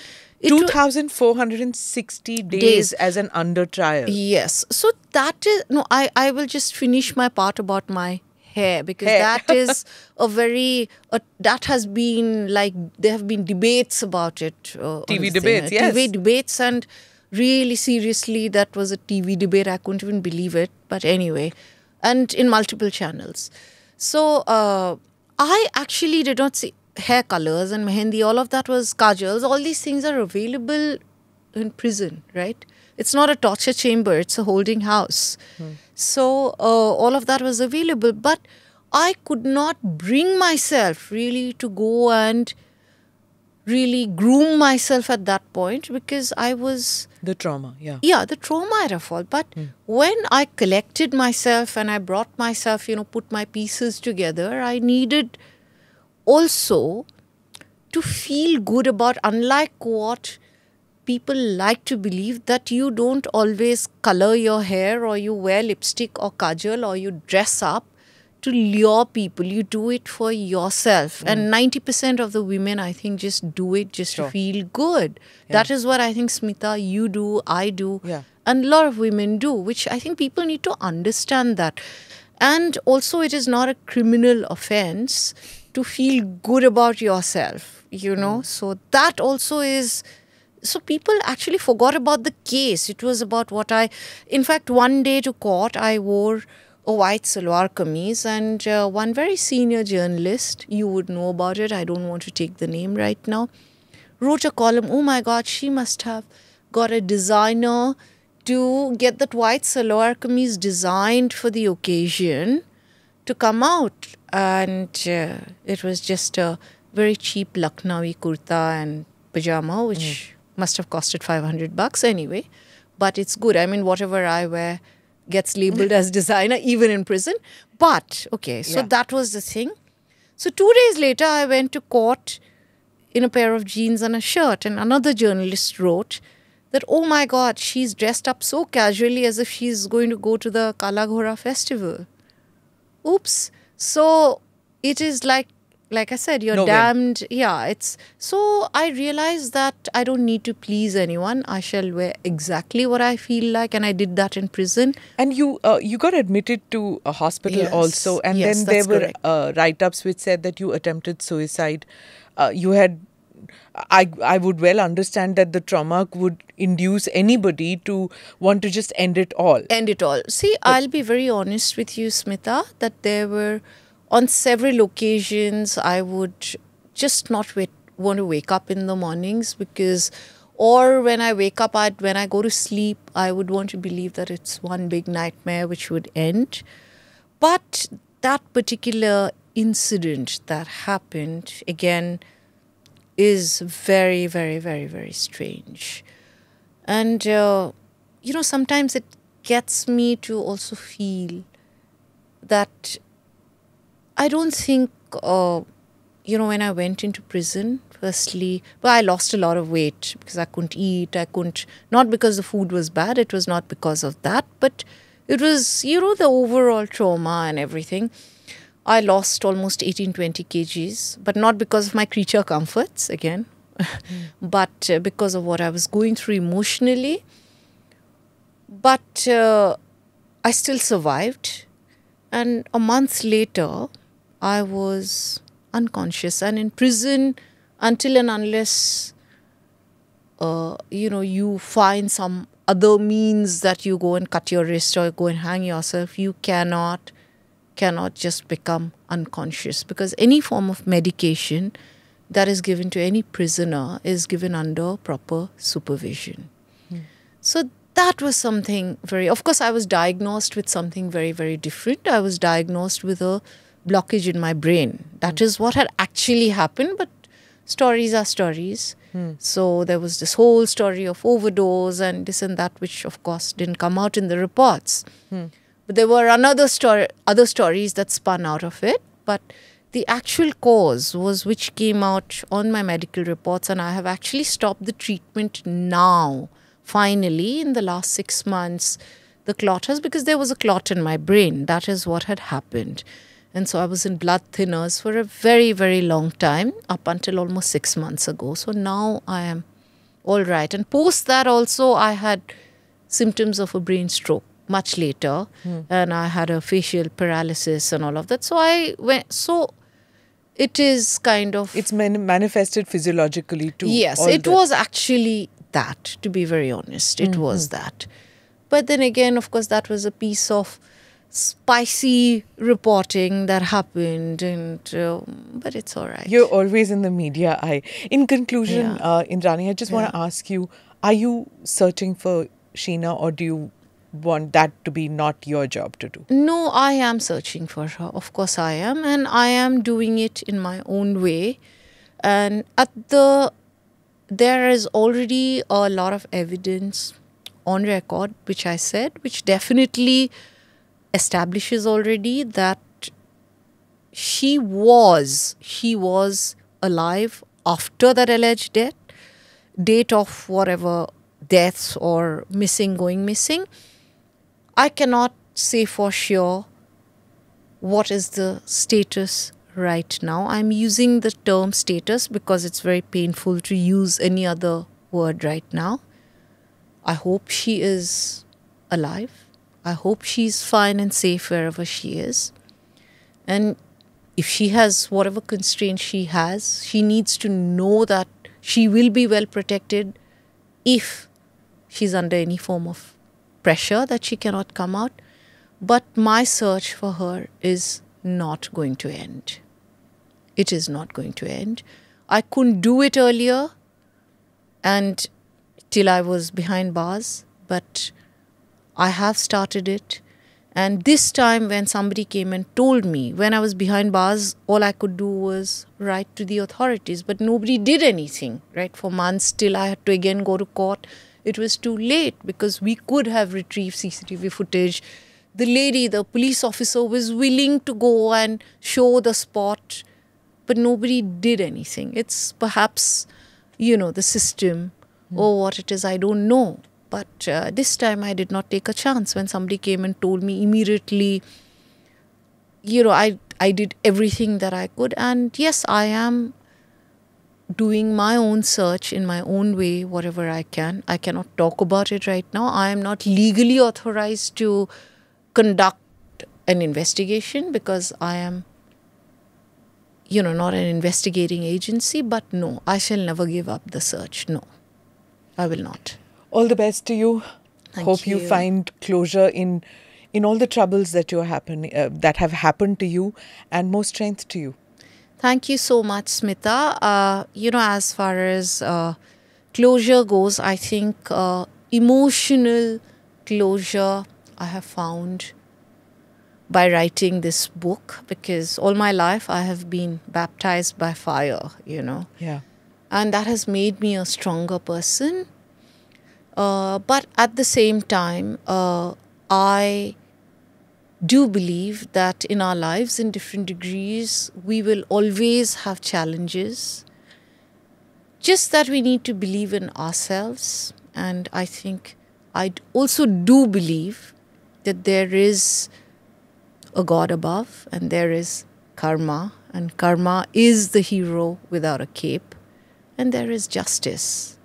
But 2,460 days as an under trial. Yes. So that is, no, I will just finish my part about my hair, because that is a very, that has been, like, there have been debates about it. TV debates, yes. TV debates, and really seriously, that was a TV debate. I couldn't even believe it. But anyway, and in multiple channels. So, I actually did not see hair colors and mehendi, all of that was kajals. All these things are available in prison, right? It's not a torture chamber, it's a holding house. Hmm. So, all of that was available, but I could not bring myself really to go and really groom myself at that point because I was... The trauma, yeah. Yeah, the trauma had fall. But when I collected myself and I brought myself, you know, put my pieces together, I needed also to feel good about, unlike what people like to believe, that you don't always color your hair or you wear lipstick or kajal or you dress up to lure people. You do it for yourself. And 90% of the women, I think, just do it just to feel good. Yeah. That is what I think, Smita, you do, I do, and a lot of women do, which I think people need to understand that. And also, it is not a criminal offense to feel good about yourself, you know. So that also is... So people actually forgot about the case. It was about what I... In fact, one day to court, I wore a white salwar kameez, and one very senior journalist, you would know about it, I don't want to take the name right now, wrote a column, oh my God, she must have got a designer to get that white salwar kameez designed for the occasion to come out. And it was just a very cheap Lucknowi kurta and pajama, which must have costed $500 anyway. But it's good. I mean, whatever I wear gets labeled as designer, even in prison. But, okay, so that was the thing. So 2 days later, I went to court in a pair of jeans and a shirt. And another journalist wrote that, oh my God, she's dressed up so casually as if she's going to go to the Kala Ghora festival. Oops. So it is like I said, you're damned. Yeah, it's... So I realized that I don't need to please anyone. I shall wear exactly what I feel like. And I did that in prison. And you you got admitted to a hospital also. And then there were write-ups which said that you attempted suicide. You had... I would well understand that the trauma would induce anybody to want to just end it all. End it all. See, but I'll be very honest with you, Smita, that there were... On several occasions, I would just not want to wake up in the mornings because, or when I wake up, when I go to sleep, I would want to believe that it's one big nightmare which would end. But that particular incident that happened, again, is very, very, very, very strange. And, you know, sometimes it gets me to also feel that... I don't think, you know, when I went into prison, firstly, well, I lost a lot of weight because I couldn't eat. I couldn't, not because the food was bad. It was not because of that. But it was, you know, the overall trauma and everything. I lost almost 18-20 kgs, but not because of my creature comforts, again, but because of what I was going through emotionally. But I still survived. And a month later, I was unconscious and in prison until and unless, you know, you find some other means that you go and cut your wrist or go and hang yourself, you cannot just become unconscious because any form of medication that is given to any prisoner is given under proper supervision. So that was something very... Of course, I was diagnosed with something very, very different. I was diagnosed with a blockage in my brain. That is what had actually happened, but stories are stories. So there was this whole story of overdose and this and that, which, of course, didn't come out in the reports. But there were other stories that spun out of it. But the actual cause was which came out on my medical reports, and I have actually stopped the treatment now. Finally, in the last 6 months, the clot has, because there was a clot in my brain. That is what had happened. And so I was in blood thinners for a very, very long time, up until almost 6 months ago. So now I am all right. And post that also, I had symptoms of a brain stroke much later. And I had a facial paralysis and all of that. So I went, so... It is kind of... It's manifested physiologically too. Yes, it was actually that, to be very honest. It was that. But then again, of course, that was a piece of spicy reporting that happened. And but it's all right. You're always in the media eye. In conclusion, Indrani, I just want to ask you, are you searching for Sheena or do you want that to be not your job to do? No, I am searching for her. Of course I am. And I am doing it in my own way. And there is already a lot of evidence on record, which I said, which definitely establishes already that she was alive after that alleged date of whatever deaths or going missing. I cannot say for sure what is the status right now. I'm using the term status because it's very painful to use any other word right now. I hope she is alive. I hope she's fine and safe wherever she is. And if she has whatever constraints she has, she needs to know that she will be well protected if she's under any form of pressure that she cannot come out. But my search for her is not going to end. It is not going to end. I couldn't do it earlier and till I was behind bars, but I have started it. And this time when somebody came and told me, when I was behind bars, all I could do was write to the authorities, but nobody did anything, right? For months till I had to again go to court. It was too late because we could have retrieved CCTV footage. The lady, the police officer, was willing to go and show the spot, but nobody did anything. It's perhaps, you know, the system or what it is, I don't know. But this time I did not take a chance. When somebody came and told me immediately, you know, I did everything that I could. And yes, I am doing my own search in my own way, whatever I can. I cannot talk about it right now. I am not legally authorized to conduct an investigation because I am, you know, not an investigating agency. But no, I shall never give up the search. No, I will not. All the best to you. Hope you find closure in all the troubles that have happened to you, and more strength to you. Thank you so much, Smita. You know, as far as closure goes, I think emotional closure I have found by writing this book, because all my life I have been baptized by fire, you know. Yeah. And that has made me a stronger person. But at the same time, I do believe that in our lives, in different degrees, we will always have challenges. Just that we need to believe in ourselves. And I think I also do believe that there is a God above and there is karma. And karma is the hero without a cape. And there is justice.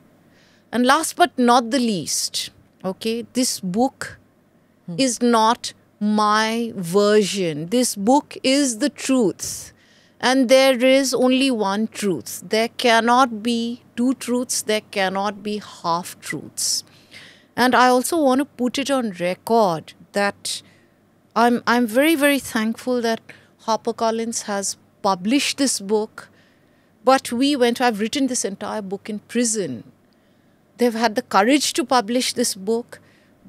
And last but not the least, okay, this book is not my version. This book is the truth. And there is only one truth. There cannot be two truths. There cannot be half truths. And I also want to put it on record that I'm very, very thankful that HarperCollins has published this book. But I've written this entire book in prison. They've had the courage to publish this book,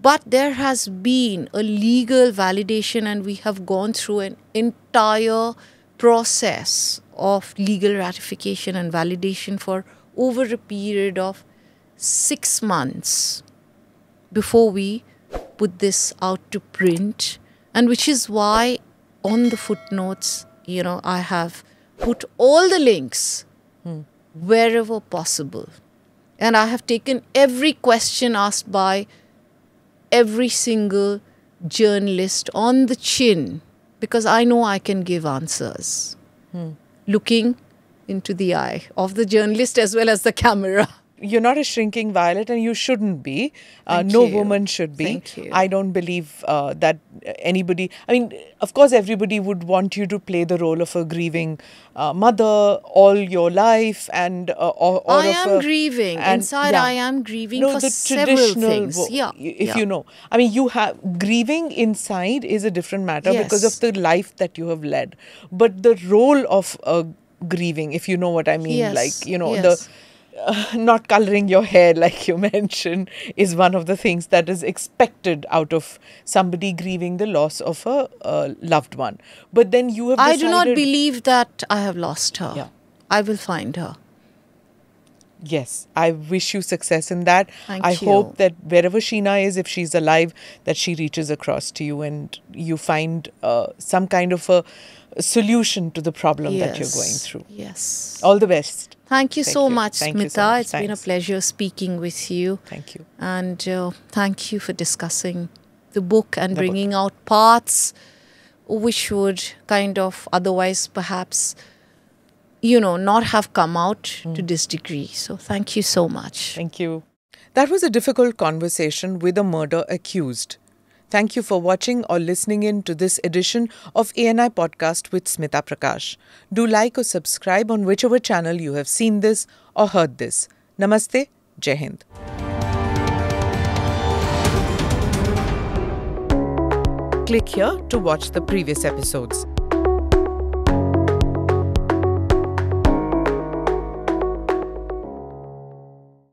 but there has been a legal validation and we have gone through an entire process of legal ratification and validation for over a period of 6 months before we put this out to print, and which is why on the footnotes, you know, I have put all the links wherever possible. And I have taken every question asked by every single journalist on the chin, because I know I can give answers, looking into the eye of the journalist as well as the camera. You're not a shrinking violet, and you shouldn't be. No woman should be. Thank you. I don't believe that anybody... I mean, of course, everybody would want you to play the role of a grieving mother all your life. And or I am grieving. Inside, yeah. I am grieving for several things. Yeah. If you know. I mean, you have... Grieving inside is a different matter because of the life that you have led. But the role of grieving, if you know what I mean, like, you know, the... not colouring your hair, like you mentioned, is one of the things that is expected out of somebody grieving the loss of a loved one. But then you have decided... I do not believe that I have lost her. Yeah. I will find her. Yes, I wish you success in that. Thank you. I hope that wherever Sheena is, if she's alive, that she reaches across to you and you find some kind of a solution to the problem that you're going through. Yes. All the best. Thank you so much, Smita. It's been a pleasure speaking with you. Thank you. And thank you for discussing the book and bringing out parts which would kind of otherwise perhaps, you know, not have come out to this degree. So thank you so much. Thank you. That was a difficult conversation with a murder accused. Thank you for watching or listening in to this edition of ANI Podcast with Smita Prakash. Do like or subscribe on whichever channel you have seen this or heard this. Namaste. Jai Hind. Click here to watch the previous episodes.